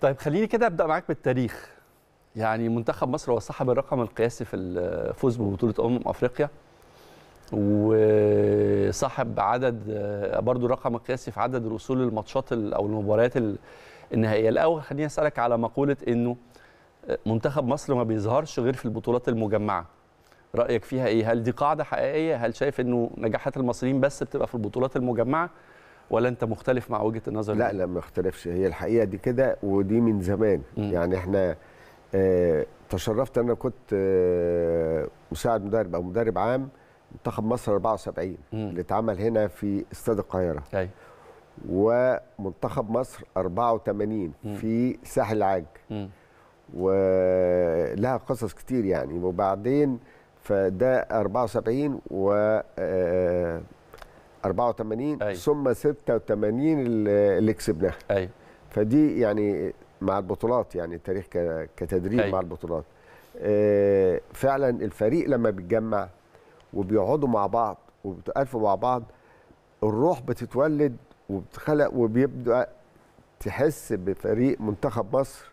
طيب خليني كده أبدأ معاك بالتاريخ. يعني منتخب مصر هو صاحب الرقم القياسي في الفوز ببطولة أفريقيا، وصاحب عدد برضو الرقم القياسي في عدد الوصول للماتشات أو المباريات النهائية. الأول خليني أسألك على مقولة إنه منتخب مصر ما بيظهرش غير في البطولات المجمعة، رأيك فيها إيه؟ هل دي قاعدة حقيقية؟ هل شايف إنه نجاحات المصريين بس بتبقى في البطولات المجمعة؟ ولا أنت مختلف مع وجهة النظر؟ لا ما اختلفش، هي الحقيقة دي كده ودي من زمان. يعني إحنا تشرفت أنا كنت مساعد مدرب أو مدرب عام منتخب مصر 74 اللي اتعمل هنا في استاد القاهرة، ومنتخب مصر 84 في ساحل العاج، ولها قصص كتير يعني. وبعدين فده 74 و 84 ثم 86 اللي كسبناها. فدي يعني مع البطولات، يعني التاريخ كتدريب مع البطولات. فعلا الفريق لما بيتجمع وبيقعدوا مع بعض وبيتألفوا مع بعض، الروح بتتولد وبتخلق، وبيبدأ تحس بفريق منتخب مصر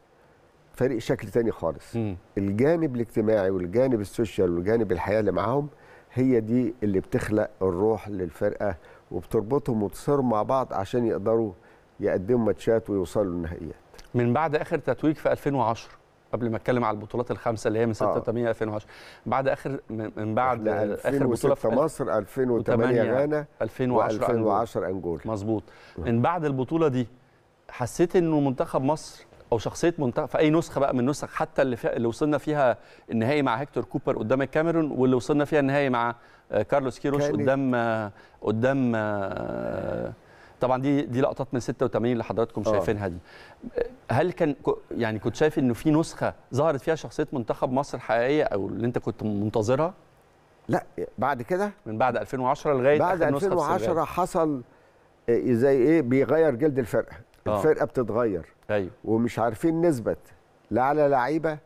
فريق شكل تاني خالص. الجانب الاجتماعي والجانب السوشيال والجانب الحياة اللي معاهم هي دي اللي بتخلق الروح للفرقة وبتربطهم وتصيرهم مع بعض عشان يقدروا يقدموا ماتشات ويوصلوا للنهائيات. من بعد آخر تتويج في 2010، قبل ما اتكلم على البطولات الخمسة اللي هي من 86 2010، بعد آخر من بعد آخر بطولة في مصر 2008 غانا، 2010 أنجولا. مظبوط. من بعد البطولة دي حسيت إنه منتخب مصر او شخصيه منتخب في اي نسخه بقى من نسخ حتى اللي وصلنا فيها النهائي مع هيكتور كوبر قدام الكاميرون، واللي وصلنا فيها النهائي مع كارلوس كيروش قدام طبعا دي لقطات من 86 اللي حضراتكم شايفينها دي. هل كان يعني كنت شايف انه في نسخه ظهرت فيها شخصيه منتخب مصر حقيقيه او اللي انت كنت منتظرها؟ لا، بعد كده من بعد 2010 لغايه بعد 2010 حصل زي ايه، بيغير جلد الفرقه. الفرقه بتتغير، ايوه، ومش عارفين نثبت لا على لعيبه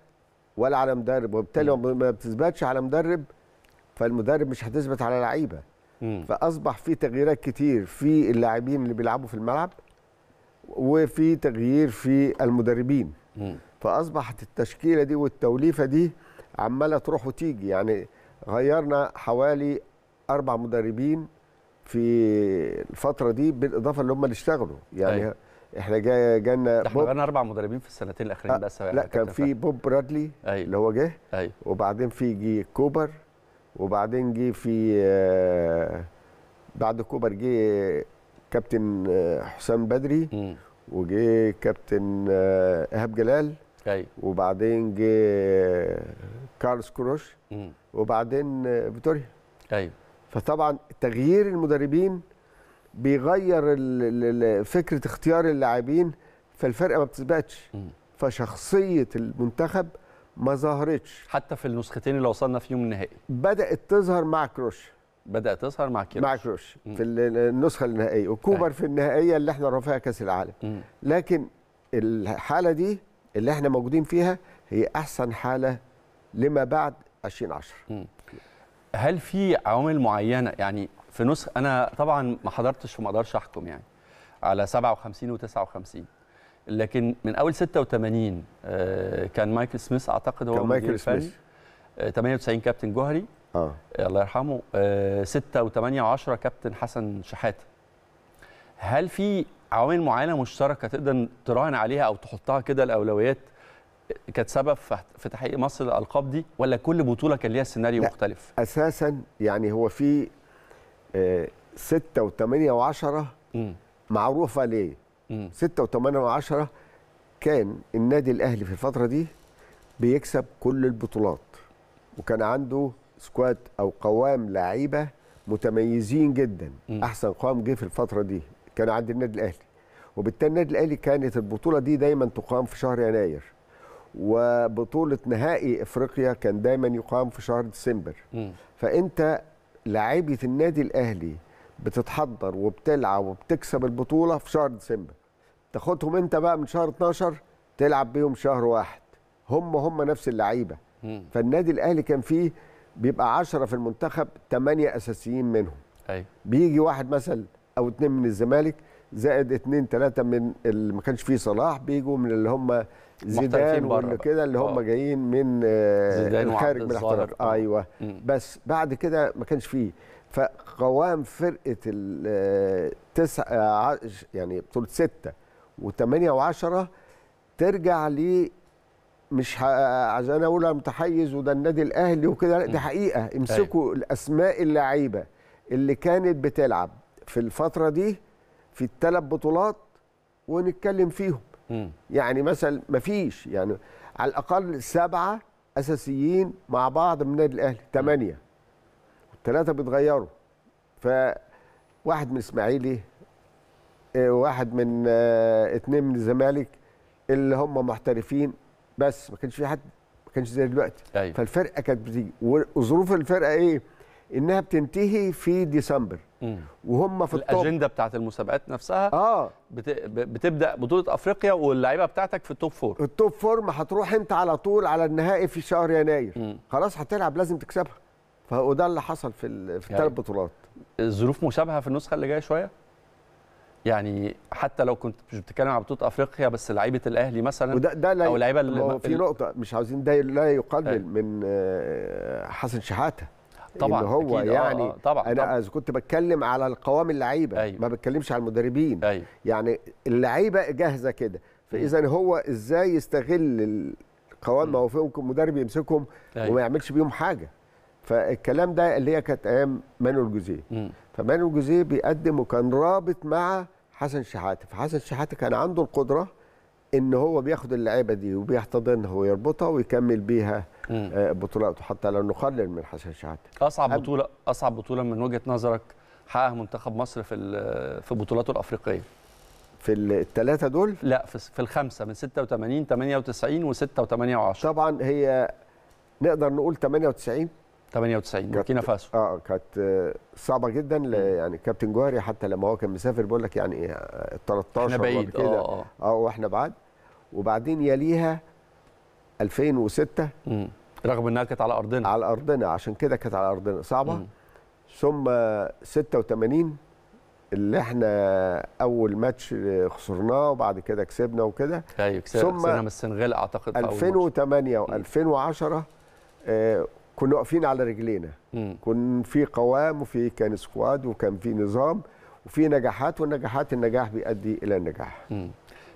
ولا على مدرب، وبالتالي ما بتثبتش على مدرب فالمدرب مش هتثبت على لعيبه. فاصبح في تغييرات كتير في اللاعبين اللي بيلعبوا في الملعب، وفي تغيير في المدربين. فاصبحت التشكيله دي والتوليفه دي عماله تروح وتيجي. يعني غيرنا حوالي 4 مدربين في الفتره دي، بالاضافه اللي هم اللي اشتغلوا. يعني أيه. احنا جالنا احنا غيرنا 4 مدربين في السنتين الاخرين بس. لا، كان في بوب برادلي، أيه. اللي هو جه، أيه. وبعدين في جه كوبر، وبعدين جه في بعد كوبر جه كابتن حسام بدري، وجه كابتن ايهاب جلال، أيه. وبعدين جه كارلوس كروش، وبعدين فيتوريا، ايوه. فطبعا تغيير المدربين بيغير فكره اختيار اللاعبين، فالفرقه ما بتثبتش، فشخصيه المنتخب ما ظهرتش. حتى في النسختين اللي وصلنا فيهم النهائي بدات تظهر مع كروش، بدات تظهر مع كروش في النسخه النهائيه، وكوبر في النهائيه اللي احنا رفعها كاس العالم. لكن الحاله دي اللي احنا موجودين فيها هي احسن حاله لما بعد 2010. هل في عوامل معينه يعني في نسخ، انا طبعا ما حضرتش فما اقدرش احكم يعني على 57 و59، لكن من اول 86 كان مايكل سميث، اعتقد هو المدير الفني. 98 كابتن جوهري الله يرحمه، 6 و8 و10 كابتن حسن شحاتة. هل في عوامل معينه مشتركه تقدر تراهن عليها او تحطها كده الاولويات كانت سبب في تحقيق مصر الألقاب دي، ولا كل بطولة كان ليها سيناريو مختلف؟ أساساً يعني هو في 6 و8 و10 معروفة ليه؟ 6 و8 و10 كان النادي الأهلي في الفترة دي بيكسب كل البطولات، وكان عنده سكواد أو قوام لعيبة متميزين جداً. أحسن قوام جه في الفترة دي كان عند النادي الأهلي، وبالتالي النادي الأهلي كانت البطولة دي دايماً تقام في شهر يناير، وبطولة نهائي افريقيا كان دايما يقام في شهر ديسمبر. فانت لاعيبه النادي الاهلي بتتحضر وبتلعب وبتكسب البطولة في شهر ديسمبر، تاخدهم انت بقى من شهر 12 تلعب بيهم شهر 1. هم نفس اللعيبة. فالنادي الاهلي كان فيه بيبقى 10 في المنتخب، 8 اساسيين منهم، أي. بيجي واحد مثلا او 2 من الزمالك، زائد 2 3 من اللي ما كانش فيه صلاح، بيجوا من اللي هم زيدان واللي كده، اللي هم جايين من الخارج من الاحتراف، ايوه. بس بعد كده ما كانش فيه. فقوام فرقه ال9 يعني بطوله 6 و8 و10 ترجع لي، مش عشان انا اقول انا متحيز وده النادي الاهلي وكده، دي حقيقه. امسكوا الاسماء اللعيبه اللي كانت بتلعب في الفتره دي في ال3 بطولات ونتكلم فيهم. يعني مثلا ما فيش، يعني على الأقل 7 أساسيين مع بعض من النادي الأهلي، 8 و3 بيتغيروا. فواحد من إسماعيلي، واحد من 2 من الزمالك، اللي هم محترفين بس، ما كانش في حد، ما كانش زي دلوقتي، أيوة. فالفرقة كانت بتيجي، وظروف الفرقة إيه؟ إنها بتنتهي في ديسمبر، وهم في الاجنده بتاعت المسابقات نفسها. بتبدا بطوله افريقيا واللعيبه بتاعتك في التوب 4. التوب 4 ما هتروح انت على طول على النهائي في شهر يناير، خلاص هتلعب لازم تكسبها. فده اللي حصل في الثلاث بطولات. الظروف مشابهه في النسخه اللي جايه شويه، يعني حتى لو كنت مش بتتكلم على بطوله افريقيا بس، لعيبه الاهلي مثلا او لعيبه في نقطه مش عاوزين، ده لا يقلل من حسن شحاته طبعا، اللي هو يعني طبعا انا كنت بتكلم على القوام اللعيبه، أيوه. ما بتكلمش على المدربين، أيوه. يعني اللعيبه جاهزه كده، فاذا هو ازاي يستغل القوام، ما هو فيهم مدرب يمسكهم، أيوه. وما يعملش بيهم حاجه. فالكلام ده اللي هي كانت ايام مانويل جوزيه. فمانويل جوزيه بيقدم وكان رابط مع حسن شحاته، فحسن شحاته كان عنده القدره ان هو بياخد اللعيبه دي وبيحتضنها ويربطها ويكمل بيها بطولاته، حتى لو نقلل من حسن شحاتة. اصعب بطوله من وجهه نظرك حققها منتخب مصر في بطولاته الافريقيه؟ في الثلاثه دول؟ لا، في الخمسه من 86 98 و6 و8 و10. طبعا هي نقدر نقول 98 بوركينا فاسو كانت صعبه جدا، يعني كابتن جوهري حتى لما هو كان مسافر بيقول لك يعني 13 احنا بعيد كده واحنا بعاد. وبعدين يليها 2006 رغم انها كانت على ارضنا، عشان كده كانت على ارضنا صعبه. ثم 86 اللي احنا اول ماتش خسرناه وبعد كده كسبنا وكده، ايوه كسبنا من السنغال اعتقد. 2008 و2010 كنا واقفين على رجلينا، كنا في قوام وفي كان سكواد وكان في نظام وفي نجاحات، والنجاحات النجاح بيؤدي الى النجاح.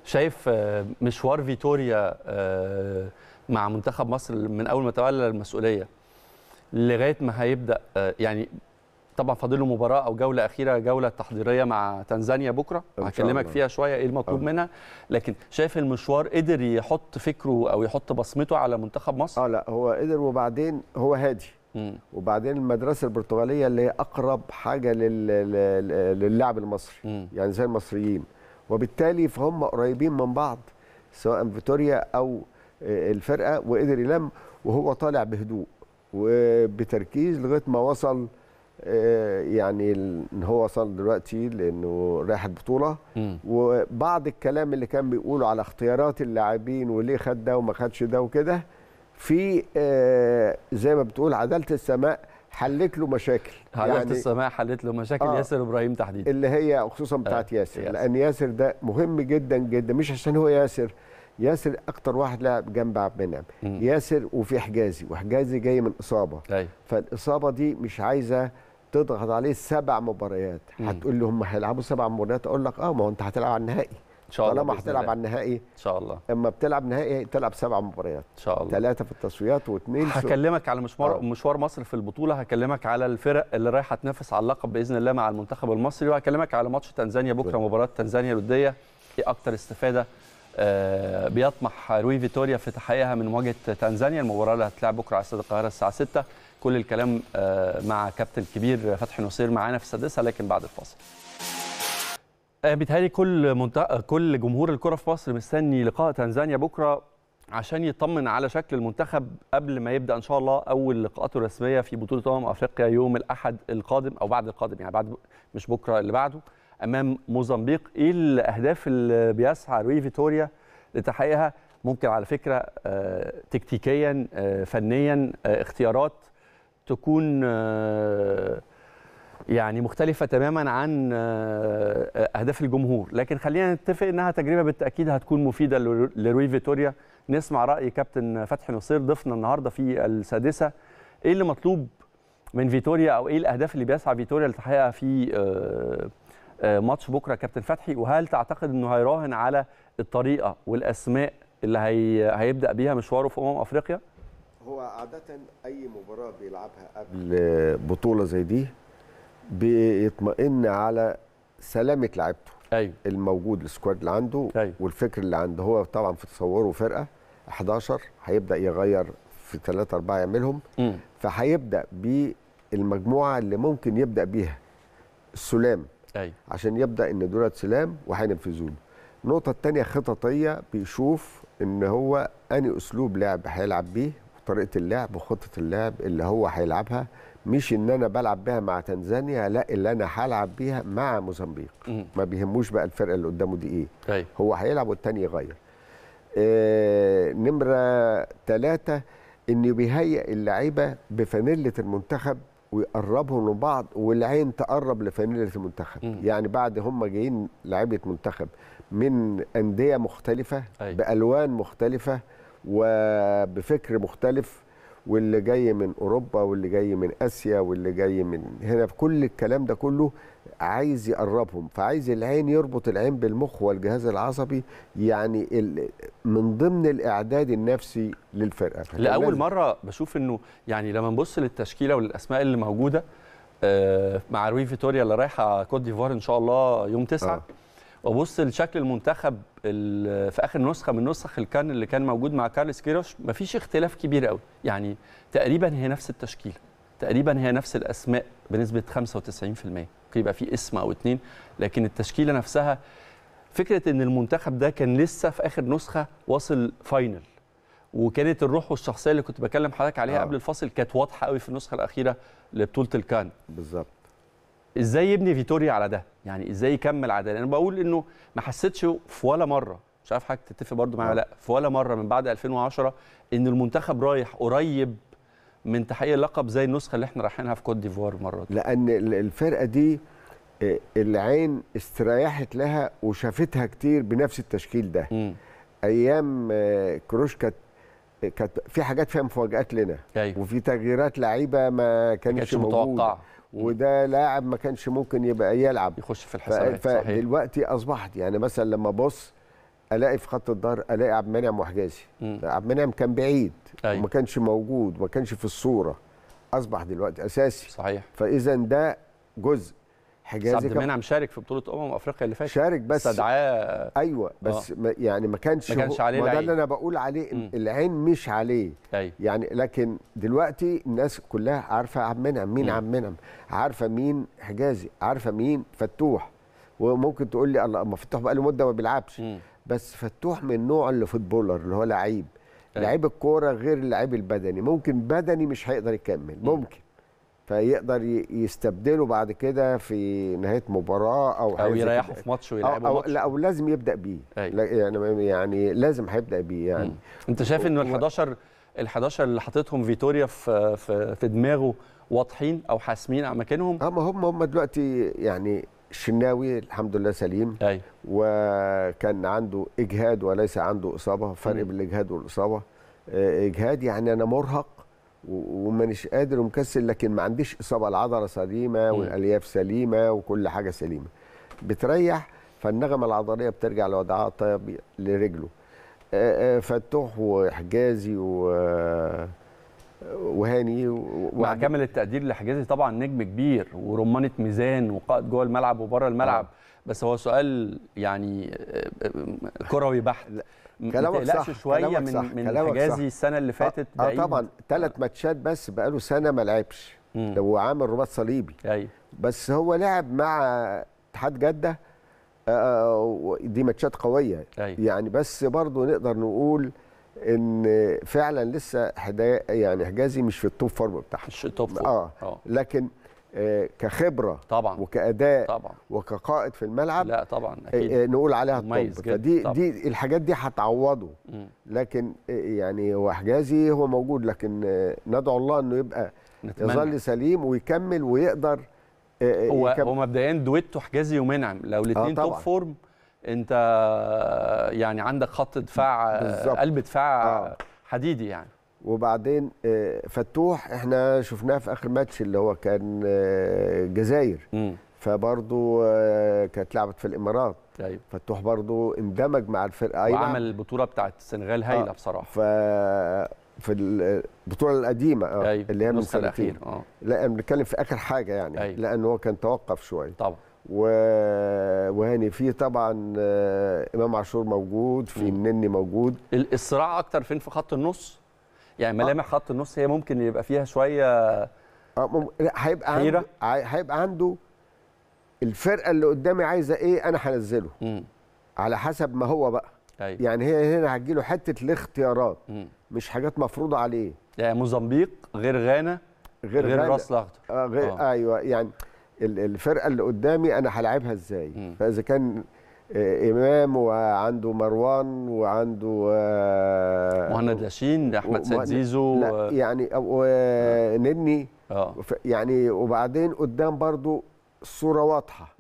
شايف مشوار فيتوريا مع منتخب مصر من اول ما تولى المسؤوليه لغايه ما هيبدا، يعني طبعا فاضل له مباراه او جوله اخيره، جوله تحضيريه مع تنزانيا بكره هكلمك فيها شويه ايه المطلوب منها، لكن شايف المشوار قدر يحط فكره او يحط بصمته على منتخب مصر؟ لا هو قدر، وبعدين هو هادي، وبعدين المدرسه البرتغاليه اللي هي اقرب حاجه للاعب المصري، يعني زي المصريين، وبالتالي فهم قريبين من بعض سواء فيتوريا او الفرقه، وقدر يلم وهو طالع بهدوء وبتركيز لغايه ما وصل، يعني ان هو وصل دلوقتي لانه رايح البطوله. وبعض الكلام اللي كان بيقوله على اختيارات اللاعبين وليه خد ده وما خدش ده وكده، في زي ما بتقول عداله السماء حلت له مشاكل، ياسر ابراهيم تحديدا، اللي هي خصوصا بتاعت ياسر، لان ياسر ده مهم جدا جدا، مش عشان هو ياسر اكتر واحد لعب جنب عبد المنعم، ياسر وفي حجازي، وحجازي جاي من اصابه، فالاصابه دي مش عايزه تضغط عليه 7 مباريات. هتقول لي هم هيلعبوا 7 مباريات، اقول لك ما هو انت هتلعب على النهائي ان شاء الله، طالما هتلعب على النهائي ان شاء الله، اما بتلعب نهائي تلعب 7 مباريات ان شاء الله، 3 في التصفيات و2. هكلمك على مشوار مصر في البطوله، هكلمك على الفرق اللي رايحه تنافس على اللقب باذن الله مع المنتخب المصري، وهكلمك على ماتش تنزانيا بكره، مباراه تنزانيا الوديه، ايه اكتر استفاده بيطمح روي فيتوريا في تحقيقها من مواجهه تنزانيا؟ المباراه اللي هتلعب بكره على استاد القاهره الساعه 6. كل الكلام مع كابتن كبير فتحي نصير معانا في السادسه، لكن بعد الفاصل. بيتهيألي كل جمهور الكره في مصر مستني لقاء تنزانيا بكره عشان يطمن على شكل المنتخب قبل ما يبدا ان شاء الله اول لقاءاته الرسميه في بطوله افريقيا يوم الاحد القادم او بعد القادم، يعني بعد مش بكره اللي بعده، امام موزمبيق. ايه الاهداف اللي بيسعى روي فيتوريا لتحقيقها؟ ممكن على فكره تكتيكيا، فنيا، اختيارات تكون يعني مختلفه تماما عن اهداف الجمهور، لكن خلينا نتفق انها تجربه بالتاكيد هتكون مفيده لروي فيتوريا. نسمع راي كابتن فتحي نصير ضيفنا النهارده في السادسه، ايه اللي مطلوب من فيتوريا او ايه الاهداف اللي بيسعى فيتوريا لتحقيقها في ماتش بكره كابتن فتحي؟ وهل تعتقد انه هيراهن على الطريقه والاسماء اللي هيبدا بيها مشواره في افريقيا؟ هو عاده اي مباراه بيلعبها قبل بطوله زي دي بيطمئن على سلامه لعيبته، الموجود، السكواد اللي عنده، والفكر اللي عنده. هو طبعا في تصوره فرقه 11 هيبدا يغير في 3 4 يعملهم، فهيبدا بالمجموعه اللي ممكن يبدا بيها السلام، عشان يبدا ان دولت سلام وهينفذوه. النقطه الثانيه خططيه، بيشوف ان هو انهي اسلوب لعب هيلعب بيه وطريقه اللعب وخطه اللعب اللي هو هيلعبها، مش ان انا بلعب بيها مع تنزانيا، لا اللي انا هلعب بيها مع موزمبيق. ما بيهموش بقى الفرقه اللي قدامه دي ايه، هو هيلعب والثاني يغير. نمره 3 انه بيهيئ اللعيبه بفانيله المنتخب ويقربهم لبعض، والعين تقرب لفانيله المنتخب. يعني بعد هم جايين لعيبه منتخب من انديه مختلفه، بالوان مختلفه وبفكر مختلف، واللي جاي من اوروبا واللي جاي من اسيا واللي جاي من هنا، كل الكلام ده كله عايز يقربهم، فعايز العين يربط العين بالمخ والجهاز العصبي، يعني من ضمن الاعداد النفسي للفرقه. لاول مره بشوف انه يعني لما نبص للتشكيله والاسماء اللي موجوده مع روي فيتوريا اللي رايحه كوت ديفوار ان شاء الله يوم 9 وابص لشكل المنتخب في اخر نسخه من نسخ الكان اللي كان موجود مع كارلوس كيروش، مفيش اختلاف كبير قوي، يعني تقريبا هي نفس التشكيله، تقريبا هي نفس الاسماء بنسبه 95%، يبقى في اسم او اتنين، لكن التشكيله نفسها. فكره ان المنتخب ده كان لسه في اخر نسخه واصل فاينل، وكانت الروح والشخصيه اللي كنت بكلم حضرتك عليها قبل الفاصل كانت واضحه قوي في النسخه الاخيره لبطوله الكان. بالظبط. ازاي يبني فيتوريا على ده؟ يعني ازاي يكمل على ده؟ انا بقول انه ما حسيتش في ولا مره، مش عارف حضرتك تتفق برضه معايا ولا لا، في ولا مره من بعد 2010 ان المنتخب رايح قريب من تحقيق اللقب زي النسخه اللي احنا رايحينها في كوت ديفوار المره دي. لان الفرقه دي العين استريحت لها وشافتها كتير بنفس التشكيل ده. ايام كروش كانت في حاجات فيها مفاجات لنا، أيوة. وفي تغييرات لعيبه ما كانتش متوقعه، وده لاعب ما كانش ممكن يبقى يلعب يخش في الحسابات. فدلوقتي اصبحت يعني مثلا لما ابص الاقي في خط الظهر الاقي عبد المنعم وحجازي. عبد المنعم كان بعيد، أيوة. وما كانش موجود، ما كانش في الصوره، اصبح دلوقتي اساسي. صحيح. فاذا ده جزء. حجازي عبد المنعم شارك في بطوله افريقيا اللي فاتت، شارك بس استدعاه، ايوه، بس يعني ما كانش عليه العين. ده اللي انا بقول عليه، العين مش عليه، أيوة. يعني لكن دلوقتي الناس كلها عارفه عبد المنعم مين، عبد المنعم عارفه مين، حجازي عارفه مين، فتوح. وممكن تقول لي الله، ما فتوح بقى له مده ما بيلعبش، بس فتوح من نوع اللي فوتبولر اللي هو لعيب، أيوة. لعيب الكوره غير اللعيب البدني، ممكن بدني مش هيقدر يكمل، ممكن فيقدر يستبدله بعد كده في نهايه مباراه او يريحه في ماتش ويلعبه ماتش، لا او لازم يبدا بيه، يعني لازم هيبدا بيه يعني. انت شايف انه ال11 اللي حاططهم فيتوريا في دماغه واضحين او حاسمين على مكانهم؟ اما هم دلوقتي يعني الشناوي الحمد لله سليم، أي. وكان عنده اجهاد وليس عنده اصابه، فرق بين الاجهاد والاصابه. اجهاد يعني انا مرهق ومانيش قادر ومكسل، لكن ما عنديش اصابه، العضله سليمه والالياف سليمه وكل حاجه سليمه، بتريح، فالنغمه العضليه بترجع لوضعها الطبيعي لرجله. فتوح وحجازي وهاني مع كامل التقدير لحجازي طبعا، نجم كبير ورمانه ميزان وقائد جوه الملعب وبره الملعب، بس هو سؤال يعني كروي بحت. كلامك صح، شويه من حجازي السنه اللي فاتت طبعا 3 ماتشات بس، بقاله سنه ما لعبش، لو عامل رباط صليبي، أي. بس هو لعب مع اتحاد جده، دي ماتشات قويه، أي. يعني بس برضه نقدر نقول ان فعلا لسه يعني حجازي مش في التوب فورم بتاعها، مش التوب فورم، لكن كخبره طبعا وكاداء طبعا وكقائد في الملعب، لا طبعا اكيد نقول عليها التوب. فدي الحاجات دي هتعوضه، لكن يعني هو حجازي هو موجود، لكن ندعو الله انه يبقى يظل سليم ويكمل ويقدر. هو مبدئيا دويتو حجازي ومنعم، لو الاثنين توب فورم انت يعني عندك خط دفاع، قلب دفاع حديدي يعني. وبعدين فتوح احنا شفناه في اخر ماتش اللي هو كان الجزائر، فبرضه كانت لعبت في الامارات، أيوة. فتوح برضه اندمج مع الفرقه ايضا، وعمل البطوله بتاعت السنغال هايله بصراحه، في البطوله القديمه، أيوة. اللي هي من سنتين، لا بنتكلم في اخر حاجه يعني، أيوة. لان هو كان توقف شويه طبعا، وهاني فيه طبعا، امام عاشور موجود، في النني موجود. الصراع اكتر فين؟ في خط النص يعني، ملامح خط النص هي ممكن يبقى فيها شويه هيبقى عنده الفرقه اللي قدامي عايزه ايه، انا هنزله على حسب ما هو بقى، أيوة. يعني هي هنا هتجيله حته الاختيارات، مش حاجات مفروضه عليه يعني. موزمبيق غير غانا غير الرأس الأخضر، ايوه، يعني الفرقه اللي قدامي انا هلاعبها ازاي. فاذا كان امام وعنده مروان وعنده مهند لاشين، احمد سيد زيزو، لا يعني نني، يعني. وبعدين قدام برضو الصوره واضحه،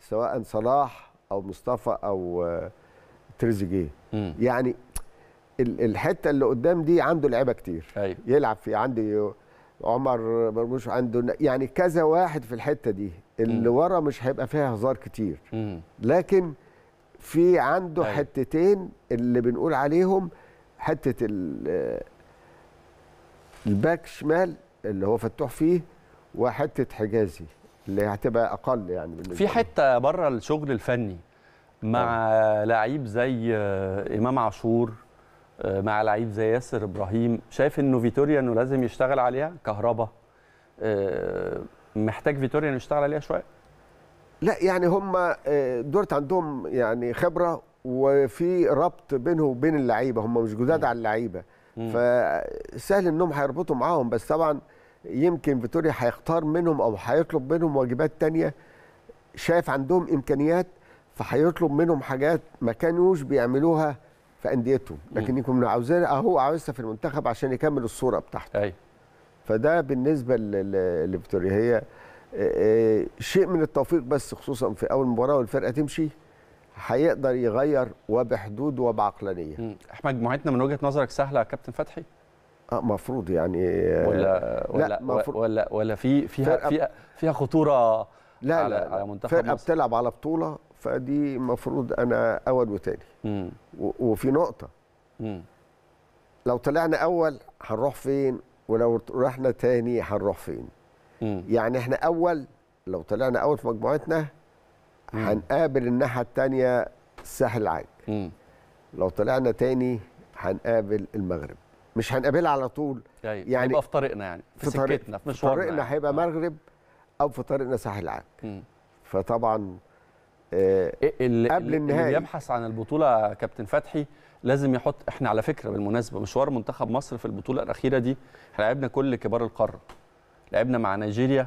سواء صلاح او مصطفى او تريزيجيه، يعني الحته اللي قدام دي عنده لعيبه كتير، أيوه. يلعب فيها، عندي عمر مرموش، عنده يعني كذا واحد في الحته دي. اللي ورا مش هيبقى فيها هزار كتير، لكن في عنده حتتين اللي بنقول عليهم حته الباك شمال اللي هو فتوح فيه، وحته حجازي اللي هتبقى اقل يعني بالنسبه في حته بره الشغل الفني مع لعيب زي إمام عاشور، مع لعيب زي ياسر إبراهيم. شايف إنه فيتوريا إنه لازم يشتغل عليها؟ كهربا محتاج فيتوريا إنه يشتغل عليها شوية؟ لا يعني هم دورت عندهم يعني خبرة، وفي ربط بينه وبين اللعيبة، هم مش جداد على اللعيبة، فسهل إنهم هيربطوا معاهم. بس طبعا يمكن فيتوريا هيختار منهم أو هيطلب منهم واجبات تانية، شايف عندهم إمكانيات فهيطلب منهم حاجات ما كانوش بيعملوها في أنديتهم، لكن يكونوا عاوزين أهو عاوزها في المنتخب عشان يكمل الصورة بتاعته. أي. فده بالنسبة لفيتوريا هي شيء من التوفيق، بس خصوصا في أول مباراة والفرقة تمشي هيقدر يغير وبحدود وبعقلانية. احنا مجموعتنا من وجهة نظرك سهلة يا كابتن فتحي؟ مفروض يعني ولا فيها خطورة؟ لا لا لا، فرقة بتلعب على بطولة، فدي المفروض انا اول وتاني وفي نقطة. لو طلعنا اول هنروح فين، ولو رحنا تاني هنروح فين؟ يعني احنا اول، لو طلعنا اول في مجموعتنا هنقابل الناحية التانية الساحل العاج، لو طلعنا تاني هنقابل المغرب، مش هنقابلها على طول يعني، يبقى في طريقنا يعني في سكتنا في مشوارنا، في طريقنا هيبقى مغرب او في طريقنا ساحل العاج. فطبعا قبل النهائي اللي يبحث عن البطوله كابتن فتحي لازم يحط، احنا على فكره بالمناسبه مشوار منتخب مصر في البطوله الاخيره دي احنا لعبنا كل كبار القاره، لعبنا مع نيجيريا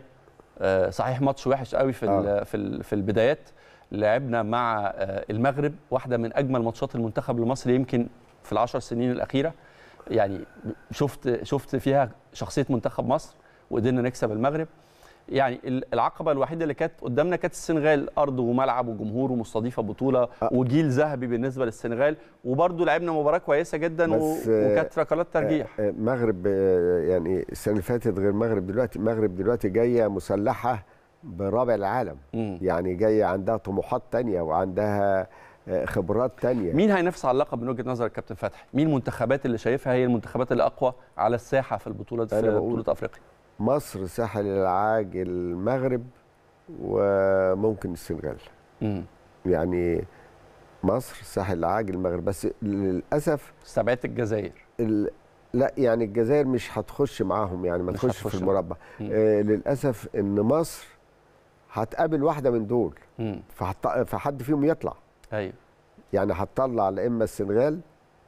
صحيح ماتش وحش قوي في البدايات، لعبنا مع المغرب واحده من اجمل ماتشات المنتخب المصري يمكن في العشر سنين الاخيره يعني، شفت فيها شخصيه منتخب مصر وقدرنا نكسب المغرب. يعني العقبه الوحيده اللي كانت قدامنا كانت السنغال، ارض وملعب وجمهور ومستضيفه بطوله وجيل ذهبي بالنسبه للسنغال، وبرده لعبنا مباراه كويسه جدا وكانت ركلات ترجيح. المغرب يعني السنه اللي فاتت غير المغرب دلوقتي، المغرب دلوقتي جايه مسلحه برابع العالم، يعني جايه عندها طموحات ثانيه وعندها خبرات ثانيه. مين هينافس على اللقب من وجهه نظرك كابتن فتحي؟ مين المنتخبات اللي شايفها هي المنتخبات الاقوى على الساحه في البطوله في بطوله افريقيا؟ مصر، ساحل العاج، المغرب، وممكن السنغال. يعني مصر، ساحل العاج، المغرب، بس للاسف استبعدت الجزائر. لا يعني الجزائر مش هتخش معاهم، يعني ما تخش في المربع. للاسف ان مصر هتقابل واحده من دول، فحد فيهم يطلع. ايوه يعني هتطلع لا اما السنغال،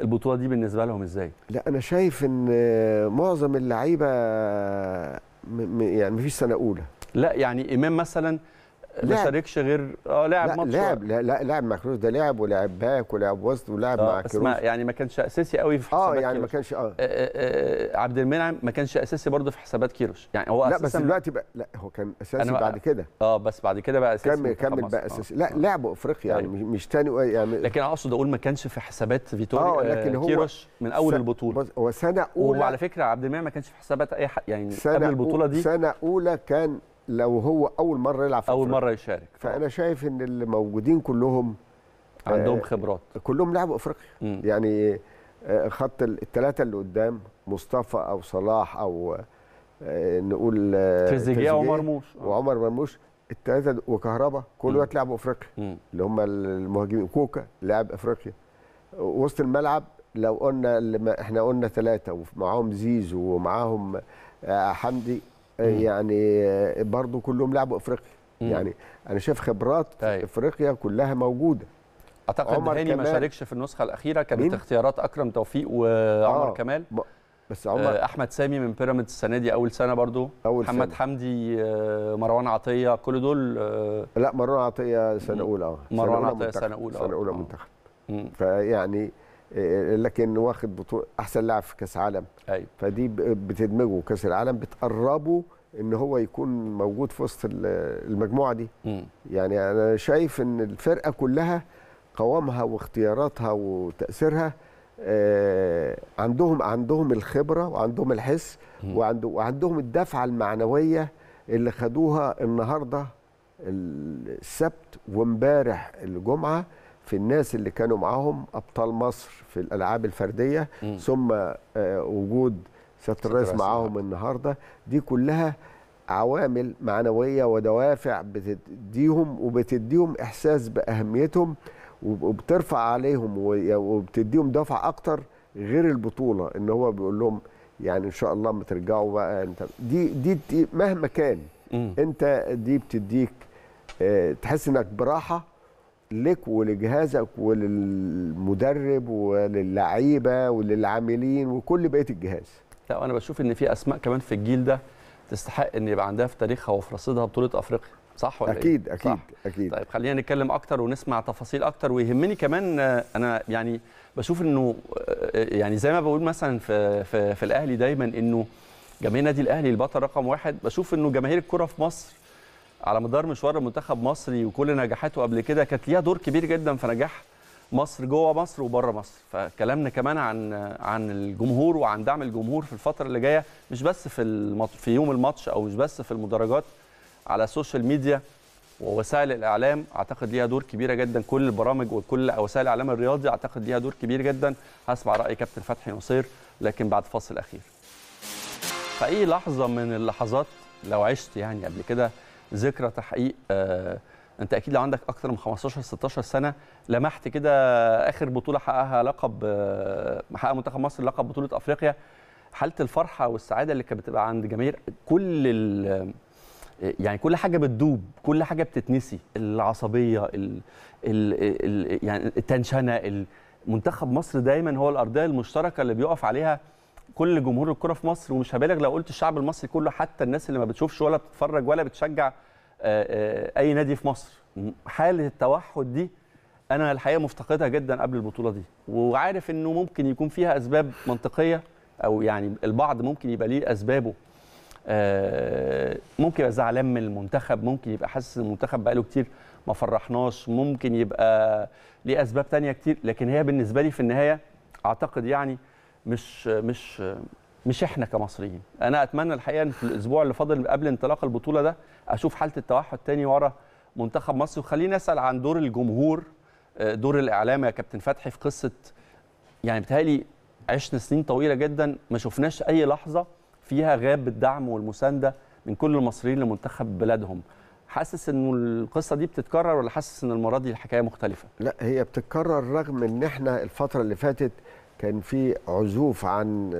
البطوله دي بالنسبه لهم ازاي؟ لا انا شايف ان معظم اللعيبه يعني مفيش سنه اولى. لا يعني امام مثلا ما شاركش غير لاعب ماتش، لاعب مع كيروش، ده لاعب ولاعب باك ولاعب وسط ولاعب مع كيروش، يعني ما كانش اساسي قوي في حسابات يعني كيروش. ما كانش عبد المنعم ما كانش اساسي برضه في حسابات كيروش يعني، هو لا بس دلوقتي بقى، لا هو كان اساسي بعد كده، بس بعد كده بقى اساسي، كمل بقى اساسي. لا لعبه افريقيا يعني مش تاني يعني، لكن اقصد اقول ما كانش في حسابات فيتوريا كيروش من اول البطوله، هو سنه اولى. وعلى فكره عبد المنعم ما كانش في حسابات اي حد يعني قبل البطوله دي، سنه اولى كان، لو هو أول مرة يلعب في أول مره يشارك. فأنا شايف إن اللي موجودين كلهم عندهم خبرات، كلهم لعبوا أفريقيا. يعني خط الثلاثة اللي قدام، مصطفى أو صلاح أو نقول تريزيجيه وعمر مرموش، الثلاثة وكهربا، كل وقت لعبوا أفريقيا، اللي هم المهاجمين. كوكا لاعب أفريقيا. وسط الملعب لو قلنا إحنا قلنا ثلاثة ومعاهم زيزو ومعاهم حمدي، يعني برضو كلهم لعبوا افريقيا. يعني انا شايف خبرات افريقيا كلها موجوده. اعتقد هاني ما شاركش في النسخه الاخيره، كانت اختيارات اكرم توفيق وعمر كمال، بس عمر احمد سامي من بيراميدز السنه دي اول سنه، برضو محمد حمدي، مروان عطيه، كل دول. لا مروان عطيه سنه اولى، مروان عطيه سنه اولى منتخب. فيعني لكن واخد بطوله احسن لاعب في كاس عالم. أيوة. فدي بتدمجه كاس العالم، بتقربه ان هو يكون موجود في وسط المجموعه دي. يعني انا شايف ان الفرقه كلها قوامها واختياراتها وتاثيرها عندهم الخبرة وعندهم الحس وعندهم الدفعة المعنوية اللي خدوها النهاردة السبت وامبارح الجمعة في الناس اللي كانوا معاهم أبطال مصر في الألعاب الفردية، ثم وجود سيادة الرئيس معاهم النهاردة. دي كلها عوامل معنوية ودوافع بتديهم إحساس بأهميتهم وبترفع عليهم وبتديهم دفعة أكتر غير البطولة، إن هو بيقول لهم يعني إن شاء الله ما ترجعوا بقى. أنت دي مهما كان أنت دي بتديك تحس إنك براحة لك ولجهازك وللمدرب وللعيبة وللعاملين وكل بقية الجهاز. لا وأنا بشوف إن في أسماء كمان في الجيل ده تستحق إن يبقى عندها في تاريخها وفي رصيدها بطولة أفريقيا، صح ولا أكيد إيه؟ أكيد صح؟ أكيد. طيب خلينا نتكلم أكتر ونسمع تفاصيل أكتر، ويهمني كمان أنا يعني بشوف إنه يعني زي ما بقول مثلا في الأهلي دايما إنه جماهير نادي الأهلي البطل رقم واحد، بشوف إنه جماهير الكرة في مصر على مدار مشوار منتخب مصري وكل نجاحاته قبل كده كانت ليها دور كبير جدا في نجاح مصر جوه مصر وبره مصر. فكلامنا كمان عن الجمهور وعن دعم الجمهور في الفتره اللي جايه، مش بس في يوم الماتش او مش بس في المدرجات، على السوشيال ميديا ووسائل الاعلام اعتقد ليها دور كبيره جدا. كل البرامج وكل وسائل الاعلام الرياضي اعتقد ليها دور كبير جدا. هسمع راي كابتن فتحي نصير لكن بعد فاصل اخير. فاي لحظه من اللحظات لو عشت يعني قبل كده ذكرى تحقيق، انت اكيد لو عندك اكتر من 15-16 سنه لمحت كده اخر بطوله حققها حقق منتخب مصر لقب بطوله افريقيا، حاله الفرحه والسعاده اللي كانت بتبقى عند جماهير كل يعني كل حاجه بتدوب، كل حاجه بتتنسي، العصبيه يعني التنشنه. منتخب مصر دايما هو الارضيه المشتركه اللي بيقف عليها كل جمهور الكره في مصر، ومش هبالغ لو قلت الشعب المصري كله، حتى الناس اللي ما بتشوفش ولا بتتفرج ولا بتشجع اي نادي في مصر. حاله التوحد دي انا الحقيقه مفتقدها جدا قبل البطوله دي، وعارف انه ممكن يكون فيها اسباب منطقيه او يعني البعض ممكن يبقى ليه اسبابه، ممكن يبقى زعلان من المنتخب، ممكن يبقى حاسس ان المنتخب بقاله كتير ما فرحناش، ممكن يبقى ليه اسباب ثانيه كتير. لكن هي بالنسبه لي في النهايه اعتقد يعني مش احنا كمصريين. انا اتمنى الحقيقه ان في الاسبوع اللي فاضل قبل انطلاق البطوله ده اشوف حاله التوحد تاني ورا منتخب مصر. وخلينا نسال عن دور الجمهور، دور الاعلام يا كابتن فتحي في قصه، يعني بتهيألي عشنا سنين طويله جدا ما شفناش اي لحظه فيها غاب الدعم والمسانده من كل المصريين لمنتخب بلادهم. حاسس انه القصه دي بتتكرر ولا حاسس ان المره دي الحكايه مختلفه؟ لا هي بتتكرر، رغم ان احنا الفتره اللي فاتت كان في عزوف عن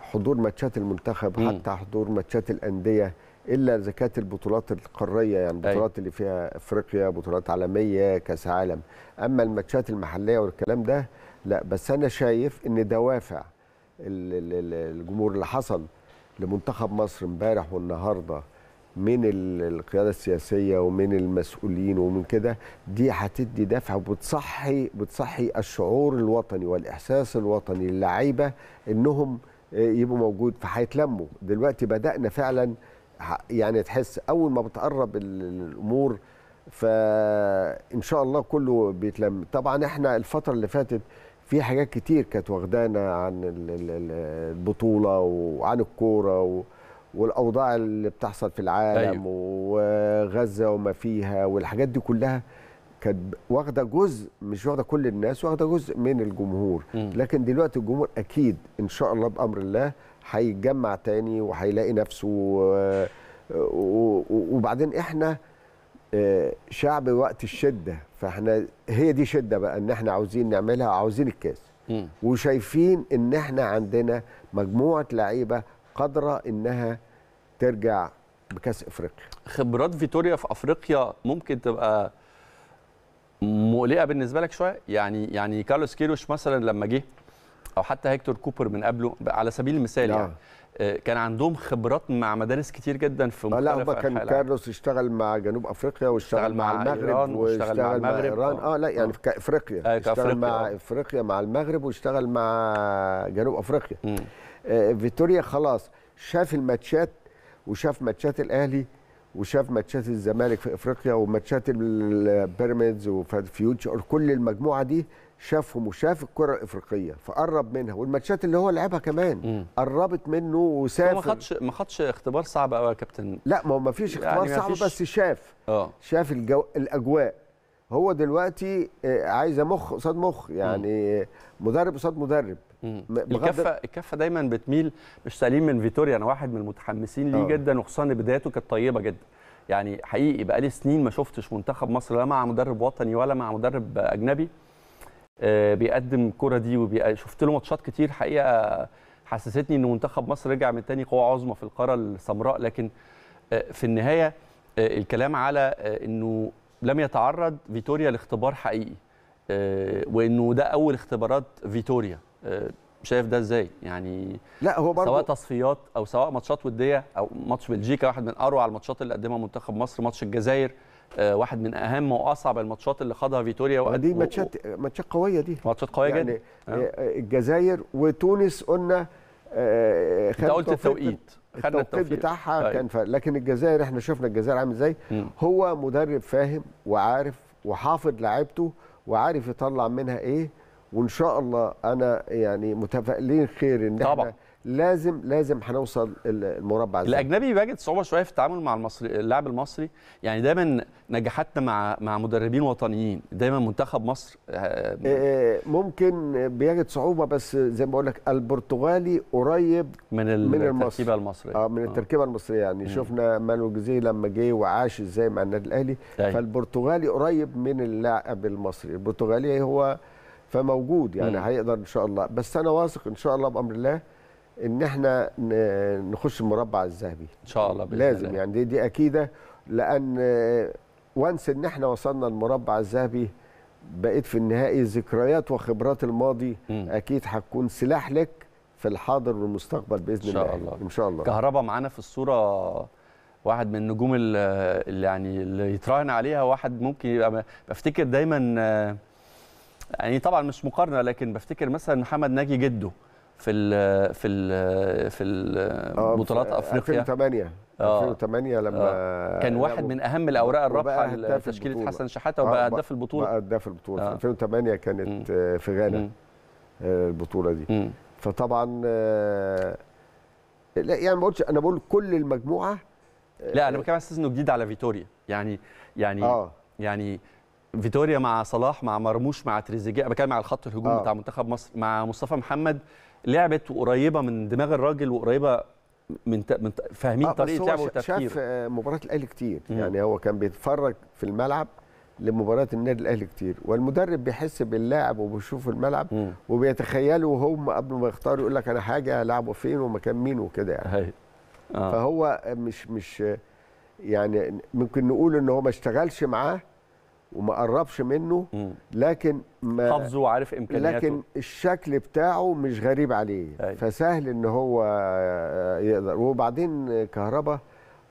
حضور ماتشات المنتخب، حتى حضور ماتشات الأندية، إلا إذا كانت البطولات القارية، يعني البطولات اللي فيها أفريقيا، بطولات عالمية، كأس عالم. أما الماتشات المحلية والكلام ده لا. بس أنا شايف إن دوافع الجمهور اللي حصل لمنتخب مصر امبارح والنهارده من القيادة السياسية ومن المسؤولين ومن كده، دي هتدي دفع وبتصحي الشعور الوطني والإحساس الوطني للعيبة إنهم يبقوا موجود، فهيتلموا. دلوقتي بدأنا فعلا يعني تحس أول ما بتقرب الأمور فإن شاء الله كله بيتلم. طبعا إحنا الفترة اللي فاتت في حاجات كتير كانت واخدانا عن البطولة وعن الكورة والأوضاع اللي بتحصل في العالم وغزة وما فيها والحاجات دي كلها، كانت واخدة جزء، مش واخدة كل الناس، واخدة جزء من الجمهور. لكن دلوقتي الجمهور أكيد إن شاء الله بأمر الله هيتجمع تاني وهيلاقي نفسه. وبعدين إحنا شعب وقت الشدة، فإحنا هي دي شدة بقى إن إحنا عاوزين نعملها، عاوزين الكاس، وشايفين إن إحنا عندنا مجموعة لعيبة قادرة إنها ترجع بكأس إفريقيا. خبرات فيتوريا في أفريقيا ممكن تبقى مقلقة بالنسبة لك شوية، يعني كارلوس كيروش مثلا لما جه، أو حتى هيكتور كوبر من قبله على سبيل المثال، يعني كان عندهم خبرات مع مدارس كتير جدا في مختلف أنحاء العالم. كان كارلوس اشتغل مع جنوب أفريقيا واشتغل مع المغرب واشتغل مع إيران. لا يعني كأفريقيا اشتغل مع إفريقيا مع المغرب واشتغل مع جنوب أفريقيا. فيتوريا خلاص شاف الماتشات، وشاف ماتشات الاهلي وشاف ماتشات الزمالك في افريقيا وماتشات البيراميدز وفيوتشر، كل المجموعه دي شافهم وشاف الكره الافريقيه فقرب منها، والماتشات اللي هو لعبها كمان قربت منه وسافر. ما خدش اختبار صعب قوي يا كابتن. لا ما هو ما فيش اختبار يعني صعب، بس شاف شاف الاجواء. هو دلوقتي عايزه مخ قصاد مخ، يعني مدرب قصاد مدرب. الكفه دايما بتميل. مش سليم من فيتوريا، انا واحد من المتحمسين ليه جدا، وخصوصا بدايته كانت طيبه جدا. يعني حقيقي بقى لي سنين ما شفتش منتخب مصر لا مع مدرب وطني ولا مع مدرب اجنبي بيقدم الكره دي. شفت له ماتشات كتير حقيقه حسستني ان منتخب مصر رجع من تاني قوه عظمى في القاره السمراء. لكن في النهايه الكلام على انه لم يتعرض فيتوريا لاختبار حقيقي، وانه ده اول اختبارات فيتوريا. شايف ده ازاي؟ يعني لا هو برضه سواء تصفيات او سواء ماتشات وديه، او ماتش بلجيكا واحد من اروع الماتشات اللي قدمها منتخب مصر، ماتش الجزائر واحد من اهم واصعب الماتشات اللي خاضها فيتوريا. ودي ماتشات قويه، دي ماتشات قويه يعني جدا. الجزائر وتونس قلنا انت قلت التوقيت، خدنا التوقيت بتاعها كان لكن الجزائر احنا شفنا الجزائر عامل ازاي. هو مدرب فاهم وعارف وحافظ لعيبته وعارف يطلع منها ايه، وان شاء الله انا يعني متفائلين خير ان طبعا. احنا لازم هنوصل المربع. الاجنبي بيجد صعوبه شويه في التعامل مع المصري، اللاعب المصري. يعني دايما نجاحاتنا مع مدربين وطنيين، دايما منتخب مصر ممكن بيجد صعوبه. بس زي ما بقول لك البرتغالي قريب من التركيبه المصريه، من التركيبه المصريه. يعني شفنا مانويل جوزيه لما جه وعاش ازاي مع النادي الاهلي. فالبرتغالي قريب من اللاعب المصري، البرتغالي هو فموجود يعني هيقدر ان شاء الله. بس انا واثق ان شاء الله بامر الله ان احنا نخش المربع الذهبي ان شاء الله بإذن لازم الله. يعني دي اكيده، لان وانس ان احنا وصلنا المربع الذهبي بقيت في النهائي ذكريات وخبرات الماضي اكيد هتكون سلاح لك في الحاضر والمستقبل باذن الله ان شاء الله. كهربا معانا في الصوره، واحد من النجوم اللي يعني اللي يتراهن عليها. واحد ممكن يبقى بفتكر دايما، يعني طبعا مش مقارنه، لكن بفتكر مثلا محمد ناجي جده في بطولات افريقيا 2008 لما كان واحد من اهم الاوراق الرابحه لتشكيله حسن شحاته، وبقى هداف البطوله. في 2008 كانت في غانا البطوله دي. فطبعا لا يعني ما قلتش، انا بقول كل المجموعه. لا انا بتكلم على اساس انه جديد على فيتوريا. يعني فيتوريا مع صلاح، مع مرموش، مع تريزيجيه، بتكلم على الخط الهجوم بتاع منتخب مصر، مع مصطفى محمد. لعبت وقريبه من دماغ الراجل، وقريبه من فاهمين طريقه لعبه وتفكيره. شاف مباريات الاهلي كتير، يعني هو كان بيتفرج في الملعب لمباريات النادي الاهلي كتير، والمدرب بيحس باللاعب وبيشوف الملعب وبيتخيلوا هم قبل ما يختاروا، يقول لك انا حاجه هلعبه فين ومكان مين وكده يعني. فهو مش يعني ممكن نقول ان هو ما اشتغلش معاه وما قربش منه، لكن حافظه وعارف امكانياته، لكن الشكل بتاعه مش غريب عليه. فسهل ان هو يقدر. وبعدين كهربا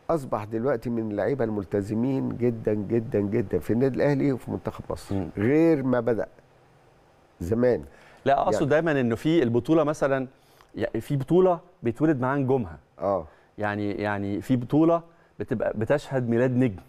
اصبح دلوقتي من اللعيبه الملتزمين جدا جدا جدا في النادي الاهلي وفي منتخب مصر، غير ما بدا زمان. لا اقصد يعني دايما انه في البطوله مثلا، في بطوله بيتولد معاه نجومها. يعني في بطوله بتبقى بتشهد ميلاد نجم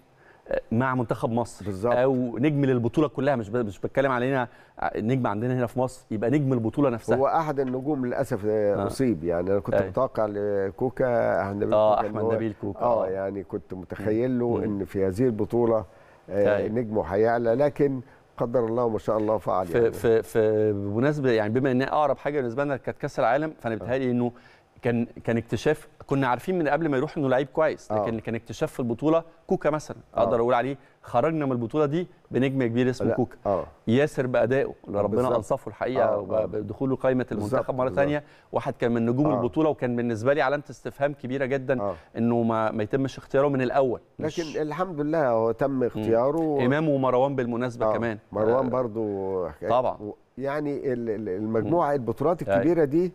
مع منتخب مصر بالزبط. او نجم للبطوله كلها، مش بتكلم علينا نجم عندنا هنا في مصر، يبقى نجم البطوله نفسها. هو احد النجوم للاسف اصيب. يعني انا كنت متوقع لكوكا، احمد نبيل كوكا، يعني كنت متخيل له ان في هذه البطوله نجمه هيعلى، لكن قدر الله وما شاء الله فعل. يعني في بمناسبه، يعني بما ان اقرب حاجه بالنسبه لنا كانت كاس العالم، فانا بتهيألي انه كان اكتشاف. كنا عارفين من قبل ما يروح انه لعيب كويس، لكن كان اكتشاف في البطوله. كوكا مثلا اقدر اقول عليه خرجنا من البطوله دي بنجم كبير اسمه كوكا. ياسر بادائه اللي ربنا انصفه الحقيقه بدخوله قائمه المنتخب مره ثانيه. واحد كان من نجوم البطوله، وكان بالنسبه لي علامه استفهام كبيره جدا انه ما يتمش اختياره من الاول، لكن الحمد لله هو تم اختياره. امام ومروان بالمناسبه كمان، مروان برضو طبعا. يعني المجموعه البطولات الكبيره دي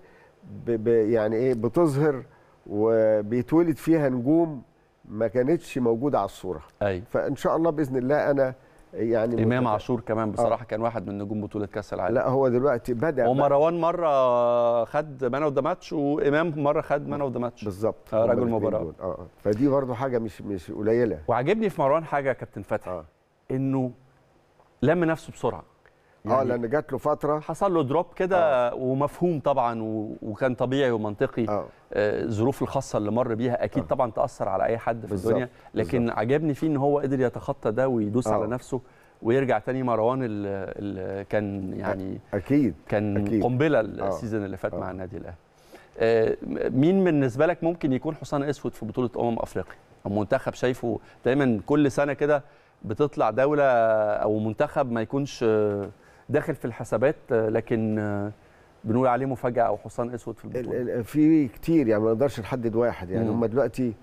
يعني ايه بتظهر وبيتولد فيها نجوم ما كانتش موجوده على الصوره. فان شاء الله باذن الله. انا يعني امام عاشور كمان بصراحه كان واحد من نجوم بطوله كاس العالم. لا هو دلوقتي بدا، ومروان مره خد مان اوف ذا ماتش، وامام مره خد مان اوف ذا ماتش بالظبط، رجل مباراه. فدي برضو حاجه مش قليله. وعجبني في مروان حاجه يا كابتن فتحي، انه لم نفسه بسرعه. يعني لان جات له فتره حصل له دروب كده ومفهوم طبعا وكان طبيعي ومنطقي. الظروف الخاصه اللي مر بيها اكيد طبعا تاثر على اي حد في الدنيا، لكن عجبني فيه ان هو قدر يتخطى ده ويدوس على نفسه ويرجع تاني مروان اللي كان يعني اكيد كان قنبله السيزون اللي فات مع النادي الاهلي. مين بالنسبه لك ممكن يكون حصان اسود في بطوله افريقيا او منتخب شايفه دايما كل سنه كده بتطلع دوله او منتخب ما يكونش داخل في الحسابات لكن بنقول عليه مفاجاه او حصان اسود في البطوله؟ في كتير يعني ما نقدرش نحدد واحد يعني هم دلوقتي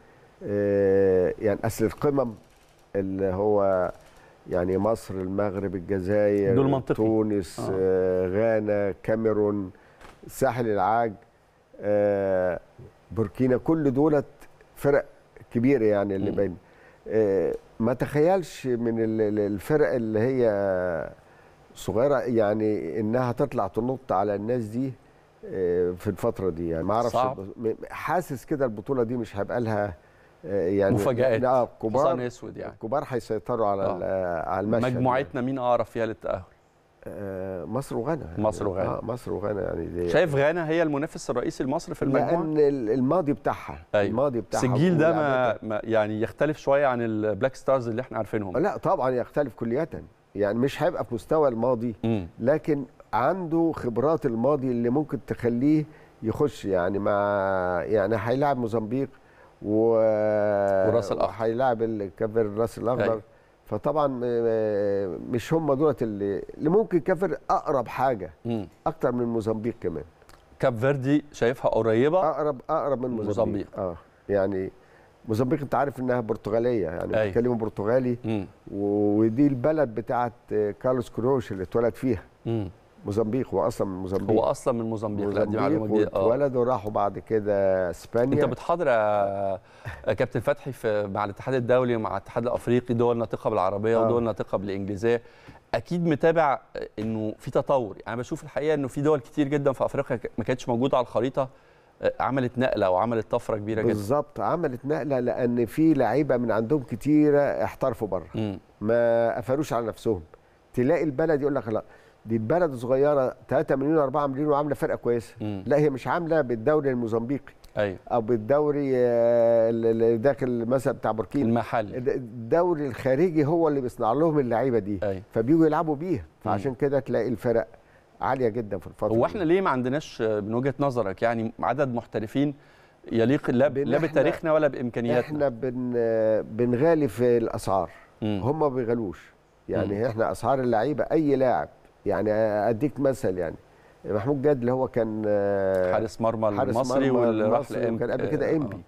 يعني اصل القمم اللي هو يعني مصر المغرب الجزائر تونس غانا كاميرون ساحل العاج بوركينا كل دولت فرق كبيره يعني اللي بين ما تخيلش من الفرق اللي هي صغيره يعني انها تطلع تنط على الناس دي في الفتره دي يعني ما اعرفش حاسس كده البطوله دي مش هيبقى لها يعني مفاجآت كبار حصان اسود يعني كبار هيسيطروا على على المشهد. مجموعتنا مين اقرب فيها للتأهل؟ مصر وغانا يعني مصر وغانا يعني شايف غانا هي المنافس الرئيسي لمصر في المجموعه لان الماضي بتاعها الماضي بتاعها السجيل ده ما يعني يختلف شويه عن البلاك ستارز اللي احنا عارفينهم. لا طبعا يختلف كلية يعني مش هيبقى في مستوى الماضي لكن عنده خبرات الماضي اللي ممكن تخليه يخش يعني مع يعني هيلاعب موزمبيق والرأس الأخضر هيلاعب الكافر الرأس الأخضر فطبعا مش هم دولت اللي ممكن كافر اقرب حاجه اكتر من موزمبيق كمان. كاب فيردي شايفها قريبه اقرب من موزمبيق يعني موزمبيق انت عارف انها برتغاليه يعني بيتكلموا برتغالي ودي البلد بتاعت كارلوس كيروش اللي اتولد فيها موزمبيق هو اصلا من موزمبيق لا دي معلومه جديده اتولدوا راحوا بعد كده اسبانيا. انت بتحاضر يا كابتن فتحي مع الاتحاد الدولي ومع الاتحاد الافريقي دول ناطقه بالعربيه ودول ناطقه بالانجليزيه اكيد متابع انه في تطور. انا يعني بشوف الحقيقه انه في دول كتير جدا في افريقيا ما كانتش موجوده على الخريطه عملت نقله وعملت طفره كبيره جدا. بالظبط عملت نقله لان في لعيبه من عندهم كتيره احترفوا بره ما قفلوش على نفسهم. تلاقي البلد يقول لك لا دي البلد صغيره 3 مليون 4 مليون وعامله فرقه كويسه لا هي مش عامله بالدوري الموزمبيقي او بالدوري اللي داخل مثلا بتاع بوركينا المحلي الدوري الخارجي هو اللي بيصنع لهم اللعيبه دي فبييجوا يلعبوا بيها فعشان كده تلاقي الفرق عاليه جدا في الفتره. هو احنا ليه ما عندناش من وجهه نظرك يعني عدد محترفين يليق لا بتاريخنا ولا بامكانياتنا؟ احنا بنغالي في الاسعار هم ما بيغلوش يعني احنا اسعار اللعيبه اي لاعب يعني اديك مثل يعني محمود جاد اللي هو كان حارس مرمى المصري واللي راح كان قبل كده انبي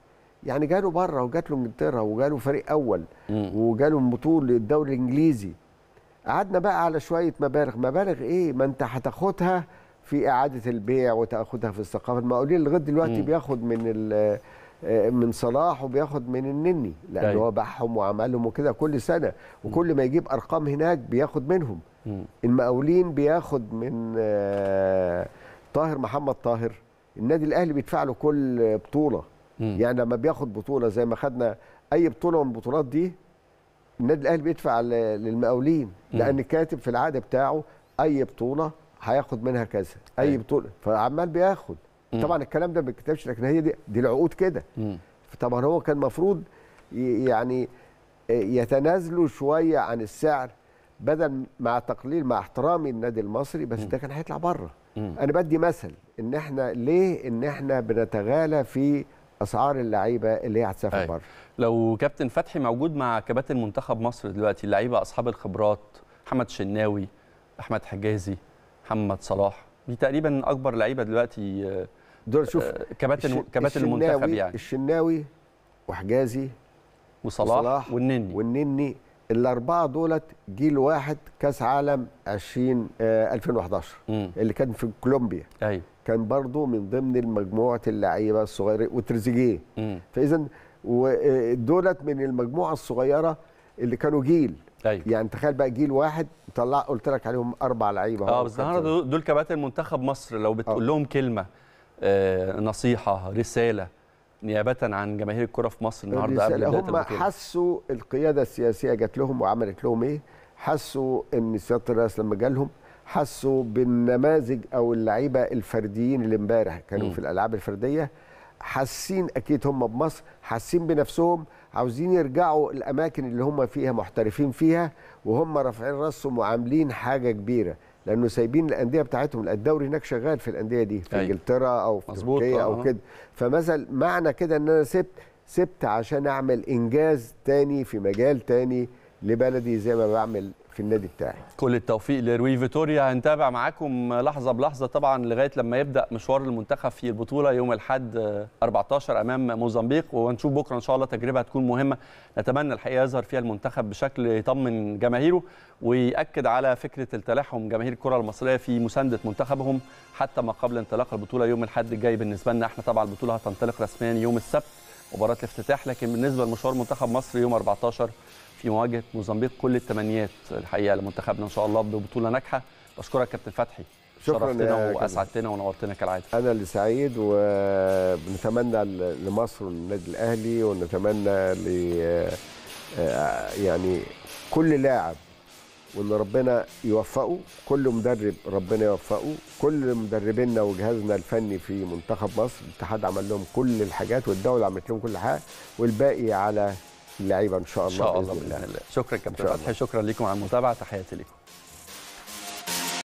يعني جاله بره وجات له انجلترا وجاله فريق اول وجاله بطوله الدوري الانجليزي. قعدنا بقى على شويه مبالغ ايه ما انت هتاخدها في اعاده البيع وتاخدها في الثقافه. المقاولين لغايه دلوقتي بياخد من صلاح وبياخد من النني لان هو باعهم وعملهم وكده كل سنه وكل ما يجيب ارقام هناك بياخد منهم. المقاولين بياخد من محمد طاهر النادي الاهلي بيدفع له كل بطوله يعني لما بياخد بطوله زي ما خدنا اي بطوله من البطولات دي النادي الاهلي بيدفع للمقاولين لان كاتب في العقد بتاعه اي بطوله هياخد منها كذا اي بطوله فعمال بياخد طبعا الكلام ده ما بيتكتبش لكن هي دي العقود كده طبعا هو كان المفروض يعني يتنازلوا شويه عن السعر بدل مع تقليل مع احترامي النادي المصري بس ده كان هيطلع بره. انا بدي مثل ان احنا ليه ان احنا بنتغالى في اسعار اللعيبه اللي هي هتسافر بره. لو كابتن فتحي موجود مع كباتن منتخب مصر دلوقتي اللعيبه اصحاب الخبرات محمد شناوي احمد حجازي محمد صلاح دي تقريبا اكبر لعيبه دلوقتي دول شوف كباتن المنتخب يعني الشناوي وحجازي وصلاح والنني الاربعه دولت جيل واحد كاس عالم 2011 اللي كان في كولومبيا كان برضو من ضمن مجموعه اللعيبه الصغيره وتريزيجيه فاذا دولت من المجموعه الصغيره اللي كانوا جيل يعني تخيل بقى جيل واحد طلع قلت لك عليهم اربع لعيبه بس النهارده دول كباتن منتخب مصر لو بتقول لهم كلمه نصيحه رساله نيابة عن جماهير الكرة في مصر النهارده قبل بداية البطولة هم حسوا القيادة السياسية جات لهم وعملت لهم ايه؟ حسوا ان سيادة الرئيس لما جالهم حسوا بالنماذج او اللعيبه الفرديين اللي امبارح كانوا في الالعاب الفرديه، حاسين اكيد هم بمصر، حاسين بنفسهم، عاوزين يرجعوا الاماكن اللي هم فيها محترفين فيها وهم رافعين راسهم وعاملين حاجه كبيره، لانه سايبين الانديه بتاعتهم. الدوري هناك شغال في الانديه دي في انجلترا او في تركيا او كده. فمثلا معنى كده ان انا سبت عشان اعمل انجاز تاني في مجال تاني لبلدي زي ما بعمل في النادي بتاعي. كل التوفيق لروي فيتوريا. هنتابع معاكم لحظه بلحظه طبعا لغايه لما يبدا مشوار المنتخب في البطوله يوم الاحد 14 امام موزمبيق، وهنشوف بكره ان شاء الله تجربه هتكون مهمه، نتمنى الحقيقه يظهر فيها المنتخب بشكل يطمن جماهيره ويأكد على فكره التلاحم جماهير الكره المصريه في مسانده منتخبهم حتى ما قبل انطلاق البطوله يوم الاحد الجاي. بالنسبه لنا احنا طبعا البطوله هتنطلق رسميا يوم السبت مباراه الافتتاح، لكن بالنسبه لمشوار منتخب مصر يوم 14 في مواجهه موزمبيق كل التمنيات الحقيقه لمنتخبنا ان شاء الله ببطوله ناجحه. بشكرك كابتن فتحي، شرفتنا واسعدتنا ونورتنا كالعاده. انا اللي سعيد، وبنتمنى لمصر والنادي الاهلي، ونتمنى يعني كل لاعب وان ربنا يوفقه، كل مدرب ربنا يوفقه، كل مدربينا وجهازنا الفني في منتخب مصر. الاتحاد عمل لهم كل الحاجات والدوله عملت لهم كل حاجه، والباقي على اللعيبه ان شاء الله. شكرا كابتن فتحي، شكرا لكم على المتابعه، تحياتي لكم.